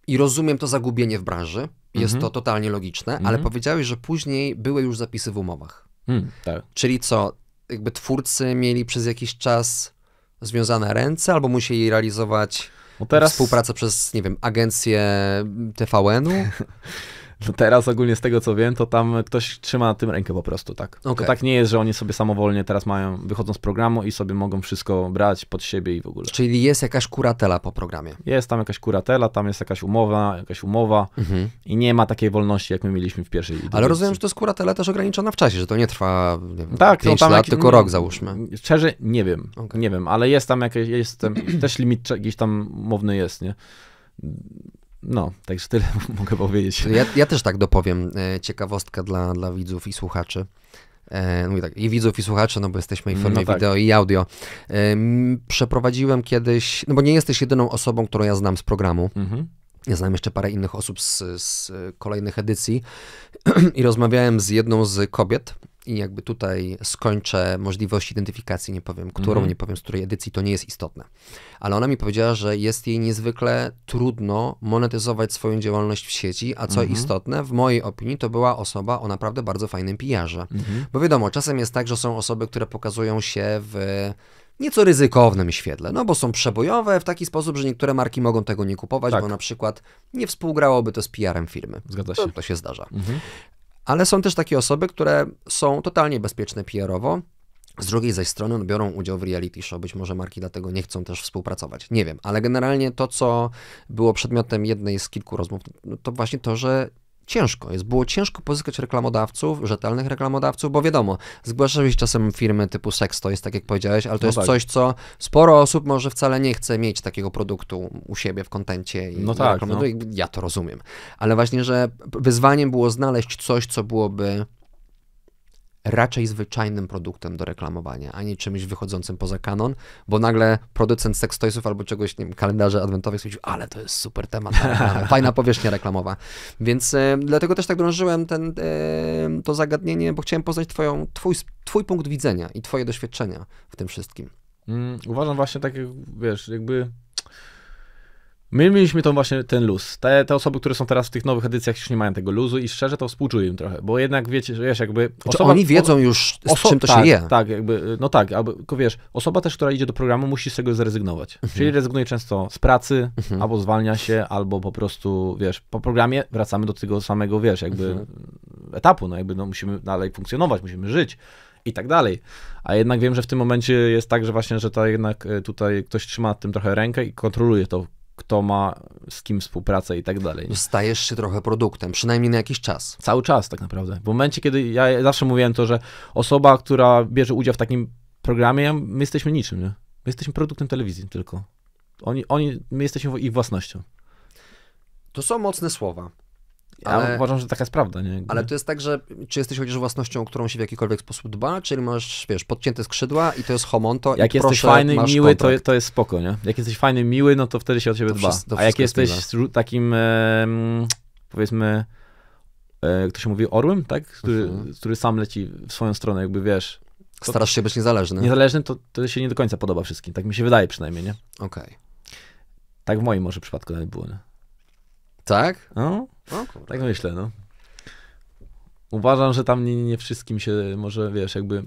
I rozumiem to zagubienie w branży, jest mm-hmm. to totalnie logiczne, mm-hmm. ale powiedziałeś, że później były już zapisy w umowach. Mm, tak. Czyli co, jakby twórcy mieli przez jakiś czas związane ręce, albo musieli realizować no teraz... współpracę przez, nie wiem, agencję T V N-u? No teraz ogólnie z tego, co wiem, to tam ktoś trzyma na tym rękę po prostu, tak? Okay. To tak nie jest, że oni sobie samowolnie teraz mają, wychodzą z programu i sobie mogą wszystko brać pod siebie i w ogóle. Czyli jest jakaś kuratela po programie? Jest tam jakaś kuratela, tam jest jakaś umowa, jakaś umowa mhm. i nie ma takiej wolności, jak my mieliśmy w pierwszej edycji. Ale rozumiem, że to jest kuratela też ograniczona w czasie, że to nie trwa, nie wiem, tak, pięć no tam lat, jakiś, tylko rok załóżmy. Szczerze nie wiem, okay. nie wiem, ale jest tam jakieś, jest tam, też limit jakiś tam umowny jest, nie? No, także tyle mogę powiedzieć. Ja, ja też tak dopowiem e, ciekawostkę dla, dla widzów i słuchaczy. E, mówię tak, i widzów i słuchaczy, no bo jesteśmy i w formie no tak. wideo i audio. E, m, przeprowadziłem kiedyś, no bo nie jesteś jedyną osobą, którą ja znam z programu. Mhm. Ja znam jeszcze parę innych osób z, z kolejnych edycji i rozmawiałem z jedną z kobiet, i jakby tutaj skończę możliwość identyfikacji, nie powiem, którą, mm. nie powiem, z której edycji, to nie jest istotne. Ale ona mi powiedziała, że jest jej niezwykle trudno monetyzować swoją działalność w sieci, a co mm -hmm. istotne, w mojej opinii to była osoba o naprawdę bardzo fajnym pijarze. Mm -hmm. Bo wiadomo, czasem jest tak, że są osoby, które pokazują się w nieco ryzykownym świetle, no bo są przebojowe w taki sposób, że niektóre marki mogą tego nie kupować, tak. bo na przykład nie współgrałoby to z pijarem firmy. Zgadza się. To, to się zdarza. Mm -hmm. Ale są też takie osoby, które są totalnie bezpieczne P R-owo, z drugiej zaś strony biorą udział w reality show, być może marki dlatego nie chcą też współpracować, nie wiem, ale generalnie to, co było przedmiotem jednej z kilku rozmów, to właśnie to, że ciężko jest, było ciężko pozyskać reklamodawców, rzetelnych reklamodawców, bo wiadomo, zgłaszałeś czasem firmy typu Sexto, jest tak jak powiedziałeś, ale to no jest tak. coś, co sporo osób może wcale nie chce mieć takiego produktu u siebie w kontencie. I no tak, no. Ja to rozumiem. Ale właśnie, że wyzwaniem było znaleźć coś, co byłoby raczej zwyczajnym produktem do reklamowania, a nie czymś wychodzącym poza kanon, bo nagle producent sextoysów albo czegoś, nie wiem, kalendarzy adwentowych stwierdził, ale to jest super temat, fajna powierzchnia reklamowa. Więc y, dlatego też tak drążyłem ten, y, to zagadnienie, bo chciałem poznać twoją, twój, twój punkt widzenia i twoje doświadczenia w tym wszystkim. Mm, uważam właśnie tak, jak, wiesz, jakby... My mieliśmy to właśnie ten luz. Te, te osoby, które są teraz w tych nowych edycjach, już nie mają tego luzu i szczerze to współczuję im trochę, bo jednak wiecie, że wiesz, jakby... Osoba, oni wiedzą już, z czym to tak, się je. Tak, jakby, no tak, albo, wiesz, osoba też, która idzie do programu, musi z tego zrezygnować. Mhm. Czyli rezygnuje często z pracy, mhm. albo zwalnia się, albo po prostu, wiesz, po programie wracamy do tego samego, wiesz, jakby mhm. etapu, no jakby, no musimy dalej funkcjonować, musimy żyć i tak dalej. A jednak wiem, że w tym momencie jest tak, że właśnie, że to jednak tutaj ktoś trzyma nad tym trochę rękę i kontroluje to, kto ma z kim współpracę i tak dalej. Stajesz się trochę produktem, przynajmniej na jakiś czas. Cały czas tak naprawdę. W momencie, kiedy ja zawsze mówiłem to, że osoba, która bierze udział w takim programie, my jesteśmy niczym, nie? My jesteśmy produktem telewizji tylko. Oni, oni, my jesteśmy ich własnością. To są mocne słowa. Ja ale, uważam, że taka jest prawda, nie? Jakby. Ale to jest tak, że czy jesteś chociaż własnością, o którą się w jakikolwiek sposób dba, czyli masz, wiesz, podcięte skrzydła i to jest homonto. Jak i jesteś proszę, fajny, miły, to, to jest spoko, nie? Jak jesteś fajny, miły, no to wtedy się o ciebie to dba. Wszystko, a jak jesteś jest takim, e, powiedzmy, e, kto się mówi, orłem, tak? Który, mhm. który sam leci w swoją stronę, jakby, wiesz. To, starasz się być niezależny. Niezależny, to, to się nie do końca podoba wszystkim, tak mi się wydaje przynajmniej, nie? Okej. Okay. Tak w moim może przypadku nawet było, nie? Tak? No. O, tak myślę, no. Uważam, że tam nie, nie wszystkim się może, wiesz, jakby...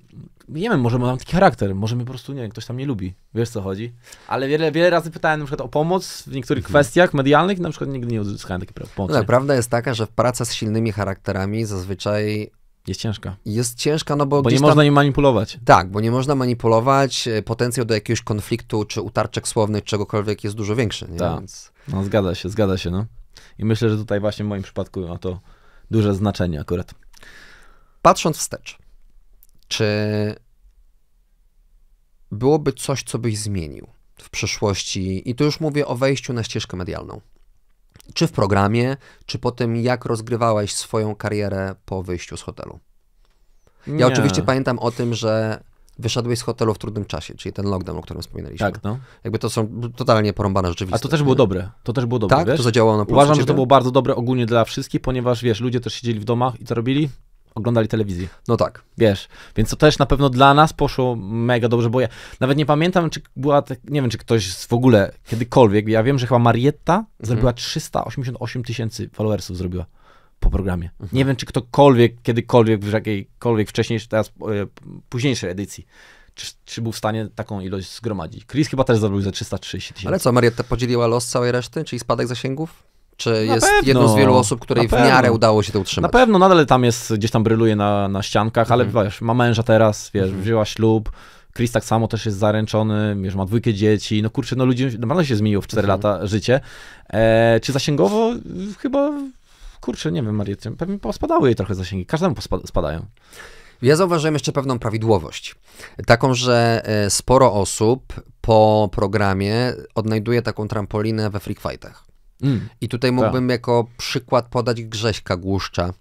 Nie wiem, może mam taki charakter, może mnie po prostu, nie wiem, ktoś tam nie lubi, wiesz co chodzi. Ale wiele, wiele razy pytałem na przykład o pomoc w niektórych mhm. kwestiach medialnych, na przykład nigdy nie uzyskałem takiej pomocy. No tak, prawda jest taka, że praca z silnymi charakterami zazwyczaj... Jest ciężka. Jest ciężka, no bo... Bo nie tam... można nim manipulować. Tak, bo nie można manipulować, potencjał do jakiegoś konfliktu, czy utarczek słownych, czegokolwiek jest dużo większy, nie? Tak, więc... no zgadza się, zgadza się, no. I myślę, że tutaj właśnie w moim przypadku ma to duże znaczenie akurat. Patrząc wstecz, czy byłoby coś, co byś zmienił w przyszłości? I tu już mówię o wejściu na ścieżkę medialną. Czy w programie, czy po tym, jak rozgrywałeś swoją karierę po wyjściu z hotelu? Ja Nie. oczywiście pamiętam o tym, że wyszedłeś z hotelu w trudnym czasie, czyli ten lockdown, o którym wspominaliśmy. Tak, no. Jakby to są totalnie porąbane rzeczywistości. A to też było dobre. To też było dobre, Tak? Wiesz? To zadziałało na plus. Uważam, że to było bardzo dobre ogólnie dla wszystkich, ponieważ, wiesz, ludzie też siedzieli w domach i co robili? Oglądali telewizję. No tak. Wiesz, więc to też na pewno dla nas poszło mega dobrze, bo ja nawet nie pamiętam, czy była, tak, nie wiem, czy ktoś w ogóle kiedykolwiek, ja wiem, że chyba Marietta mhm. zrobiła trzysta osiemdziesiąt osiem tysięcy followersów zrobiła. Po programie. Mhm. Nie wiem, czy ktokolwiek, kiedykolwiek, w jakiejkolwiek wcześniejszej, teraz późniejszej edycji, czy, czy był w stanie taką ilość zgromadzić. Chris chyba też zrobił za trzysta trzydzieści tysięcy. Ale co, Marietta podzieliła los całej reszty, czyli spadek zasięgów? Czy na jest pewno, jedną z wielu osób, której w miarę udało się to utrzymać? Na pewno, nadal tam jest, gdzieś tam bryluje na, na ściankach, mhm. ale wiesz, ma męża teraz, wiesz, mhm. wzięła ślub. Chris tak samo też jest zaręczony, wiesz, ma dwójkę dzieci, no kurczę, no ludzie, naprawdę się zmieniło w cztery mhm. lata życie. E, czy zasięgowo? Chyba... Kurczę, nie wiem, Marietta, pewnie pospadały jej trochę zasięgi, każdemu spadają. Ja zauważyłem jeszcze pewną prawidłowość. Taką, że sporo osób po programie odnajduje taką trampolinę we freak fightach. Mm, I tutaj mógłbym tak. jako przykład podać Grześka Głuszcza,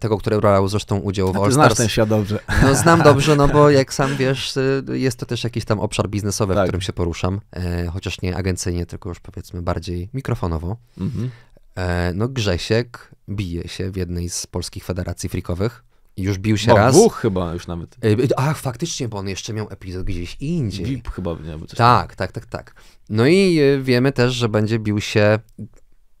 tego, który brał zresztą udział w All Stars. Znasz ten świat dobrze. No, znam dobrze, no bo jak sam wiesz, jest to też jakiś tam obszar biznesowy, tak. w którym się poruszam, chociaż nie agencyjnie, tylko już powiedzmy bardziej mikrofonowo. Mm-hmm. No Grzesiek bije się w jednej z polskich federacji freakowych Już bił się no, raz. Dwóch chyba już nawet. Ach, faktycznie, bo on jeszcze miał epizod gdzieś indziej. V I P chyba. Nie, coś tak, tak, tak, tak. No i wiemy też, że będzie bił się,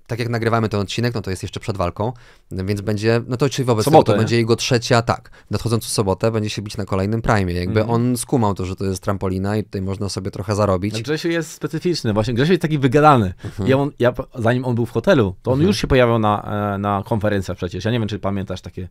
tak jak nagrywamy ten odcinek, no to jest jeszcze przed walką, więc będzie, no to czyli wobec sobotę, tego, to będzie jego trzecia, tak, nadchodzącą sobotę będzie się bić na kolejnym prime. Jakby mm. on skumał to, że to jest trampolina i tutaj można sobie trochę zarobić. Grzesiu jest specyficzny, właśnie Grzesiu jest taki wygadany. Mhm. Ja, on, ja, zanim on był w hotelu, to on mhm. już się pojawiał na, na konferencjach przecież. Ja nie wiem, czy pamiętasz takie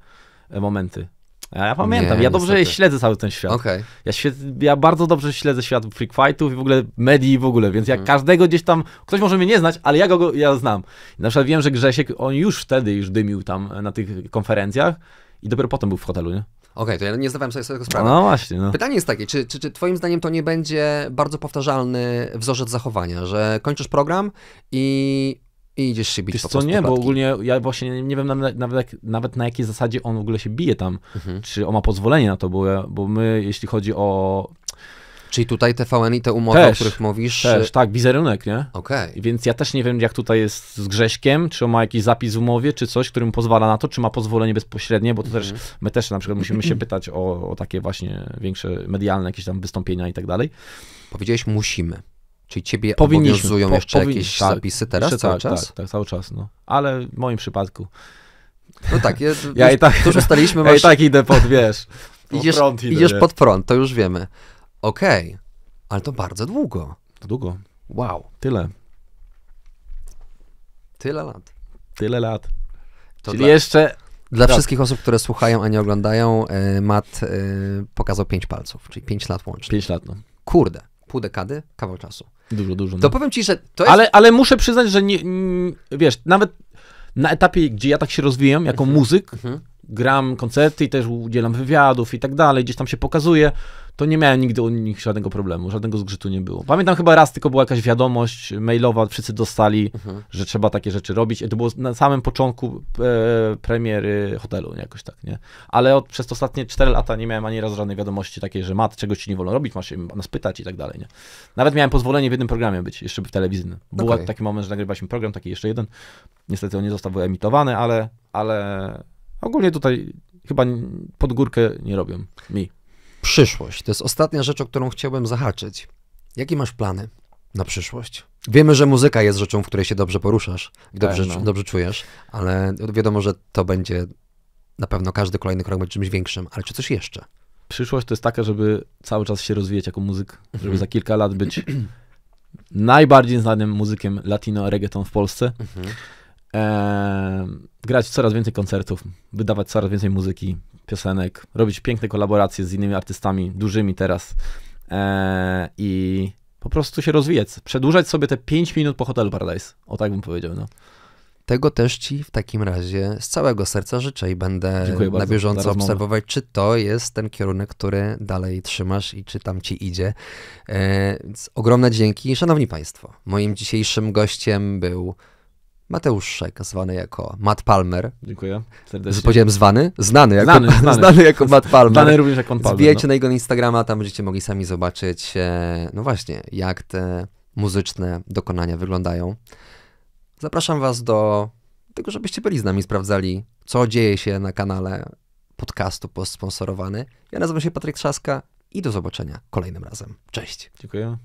momenty. Ja pamiętam, nie, ja dobrze niestety. śledzę cały ten świat. Okay. Ja, świet, ja bardzo dobrze śledzę świat freak fightów i w ogóle medii w ogóle, więc ja hmm. każdego gdzieś tam, ktoś może mnie nie znać, ale ja go ja znam. Na przykład wiem, że Grzesiek, on już wtedy już dymił tam na tych konferencjach i dopiero potem był w hotelu, nie? Okej, okay, to ja nie zdawałem sobie z tego sprawy. No właśnie. No. Pytanie jest takie, czy, czy, czy twoim zdaniem to nie będzie bardzo powtarzalny wzorzec zachowania, że kończysz program i... I idziesz się bić. Wiesz po co, nie, bo ogólnie ja właśnie nie, nie wiem nawet, nawet, nawet na jakiej zasadzie on w ogóle się bije tam, mhm. czy on ma pozwolenie na to, bo, ja, bo my, jeśli chodzi o... Czyli tutaj T V N i te umowy, też, o których mówisz... Też, tak, wizerunek, nie? Okej. Okay. Więc ja też nie wiem, jak tutaj jest z Grześkiem, czy on ma jakiś zapis w umowie, czy coś, którym pozwala na to, czy ma pozwolenie bezpośrednie, bo to mhm. też, my też na przykład musimy się pytać o, o takie właśnie większe medialne jakieś tam wystąpienia i tak dalej. Powiedziałeś musimy. Czyli ciebie obowiązują po, jeszcze powinni, jakieś tak, zapisy teraz jeszcze cały tak, czas? Tak, tak, cały czas, no. Ale w moim przypadku... No tak, ja, ja już, i tak, to już ustaliśmy... Ja masz... i tak idę pod, wiesz, pod idziesz, front idę, idziesz wiesz. pod front, to już wiemy. Okej, okay. ale to bardzo długo. To długo. Wow. Tyle. Tyle lat. Tyle lat. To Czyli dla... jeszcze... Dla tak. wszystkich osób, które słuchają, a nie oglądają, e, Matt e, pokazał pięć palców, czyli pięć lat łącznie. Pięć lat, no. Kurde. Pół dekady, kawał czasu. Dużo, dużo. To no. powiem ci, że to jest... Ale, ale muszę przyznać, że nie, nie, wiesz, nawet na etapie, gdzie ja tak się rozwijam jako mm -hmm. muzyk, mm -hmm. gram koncerty i też udzielam wywiadów i tak dalej, gdzieś tam się pokazuję, to nie miałem nigdy u nich żadnego problemu, żadnego zgrzytu nie było. Pamiętam chyba raz tylko była jakaś wiadomość mailowa, wszyscy dostali, mm -hmm. że trzeba takie rzeczy robić. I to było na samym początku e, premiery hotelu, jakoś tak, nie? Ale od, przez ostatnie cztery lata nie miałem ani razu żadnej wiadomości takiej, że Matt, czegoś ci nie wolno robić, masz się nas pytać i tak dalej, nie? Nawet miałem pozwolenie w jednym programie być, jeszcze w telewizyjnym. Był okay. taki moment, że nagrywaliśmy program, taki jeszcze jeden. Niestety on nie został wyemitowany, ale, ale ogólnie tutaj chyba pod górkę nie robią mi. Przyszłość. To jest ostatnia rzecz, o którą chciałbym zahaczyć. Jakie masz plany na przyszłość? Wiemy, że muzyka jest rzeczą, w której się dobrze poruszasz i dobrze, no. dobrze czujesz, ale wiadomo, że to będzie na pewno każdy kolejny krok będzie czymś większym, ale czy coś jeszcze? Przyszłość to jest taka, żeby cały czas się rozwijać jako muzyk, mhm. żeby za kilka lat być najbardziej znanym muzykiem latino reggaeton w Polsce. Mhm. Eee, grać coraz więcej koncertów, wydawać coraz więcej muzyki, piosenek, robić piękne kolaboracje z innymi artystami, dużymi teraz eee, i po prostu się rozwijać, przedłużać sobie te pięć minut po Hotel Paradise, o tak bym powiedział. No. Tego też ci w takim razie z całego serca życzę i będę Dziękuję na bieżąco obserwować, czy to jest ten kierunek, który dalej trzymasz i czy tam ci idzie. Eee, więc ogromne dzięki. Szanowni Państwo, moim dzisiejszym gościem był Mateusz Szek, zwany jako Matt Palmer. Dziękuję serdecznie. Powiedziałem zwany? Znany jako, znany, znany. znany jako Matt Palmer. Znany również jako Palmer. Zbijajcie no. na jego Instagrama, tam będziecie mogli sami zobaczyć, e, no właśnie, jak te muzyczne dokonania wyglądają. Zapraszam was do tego, żebyście byli z nami, sprawdzali, co dzieje się na kanale podcastu Post Sponsorowany. Ja nazywam się Patryk Trzaska i do zobaczenia kolejnym razem. Cześć. Dziękuję.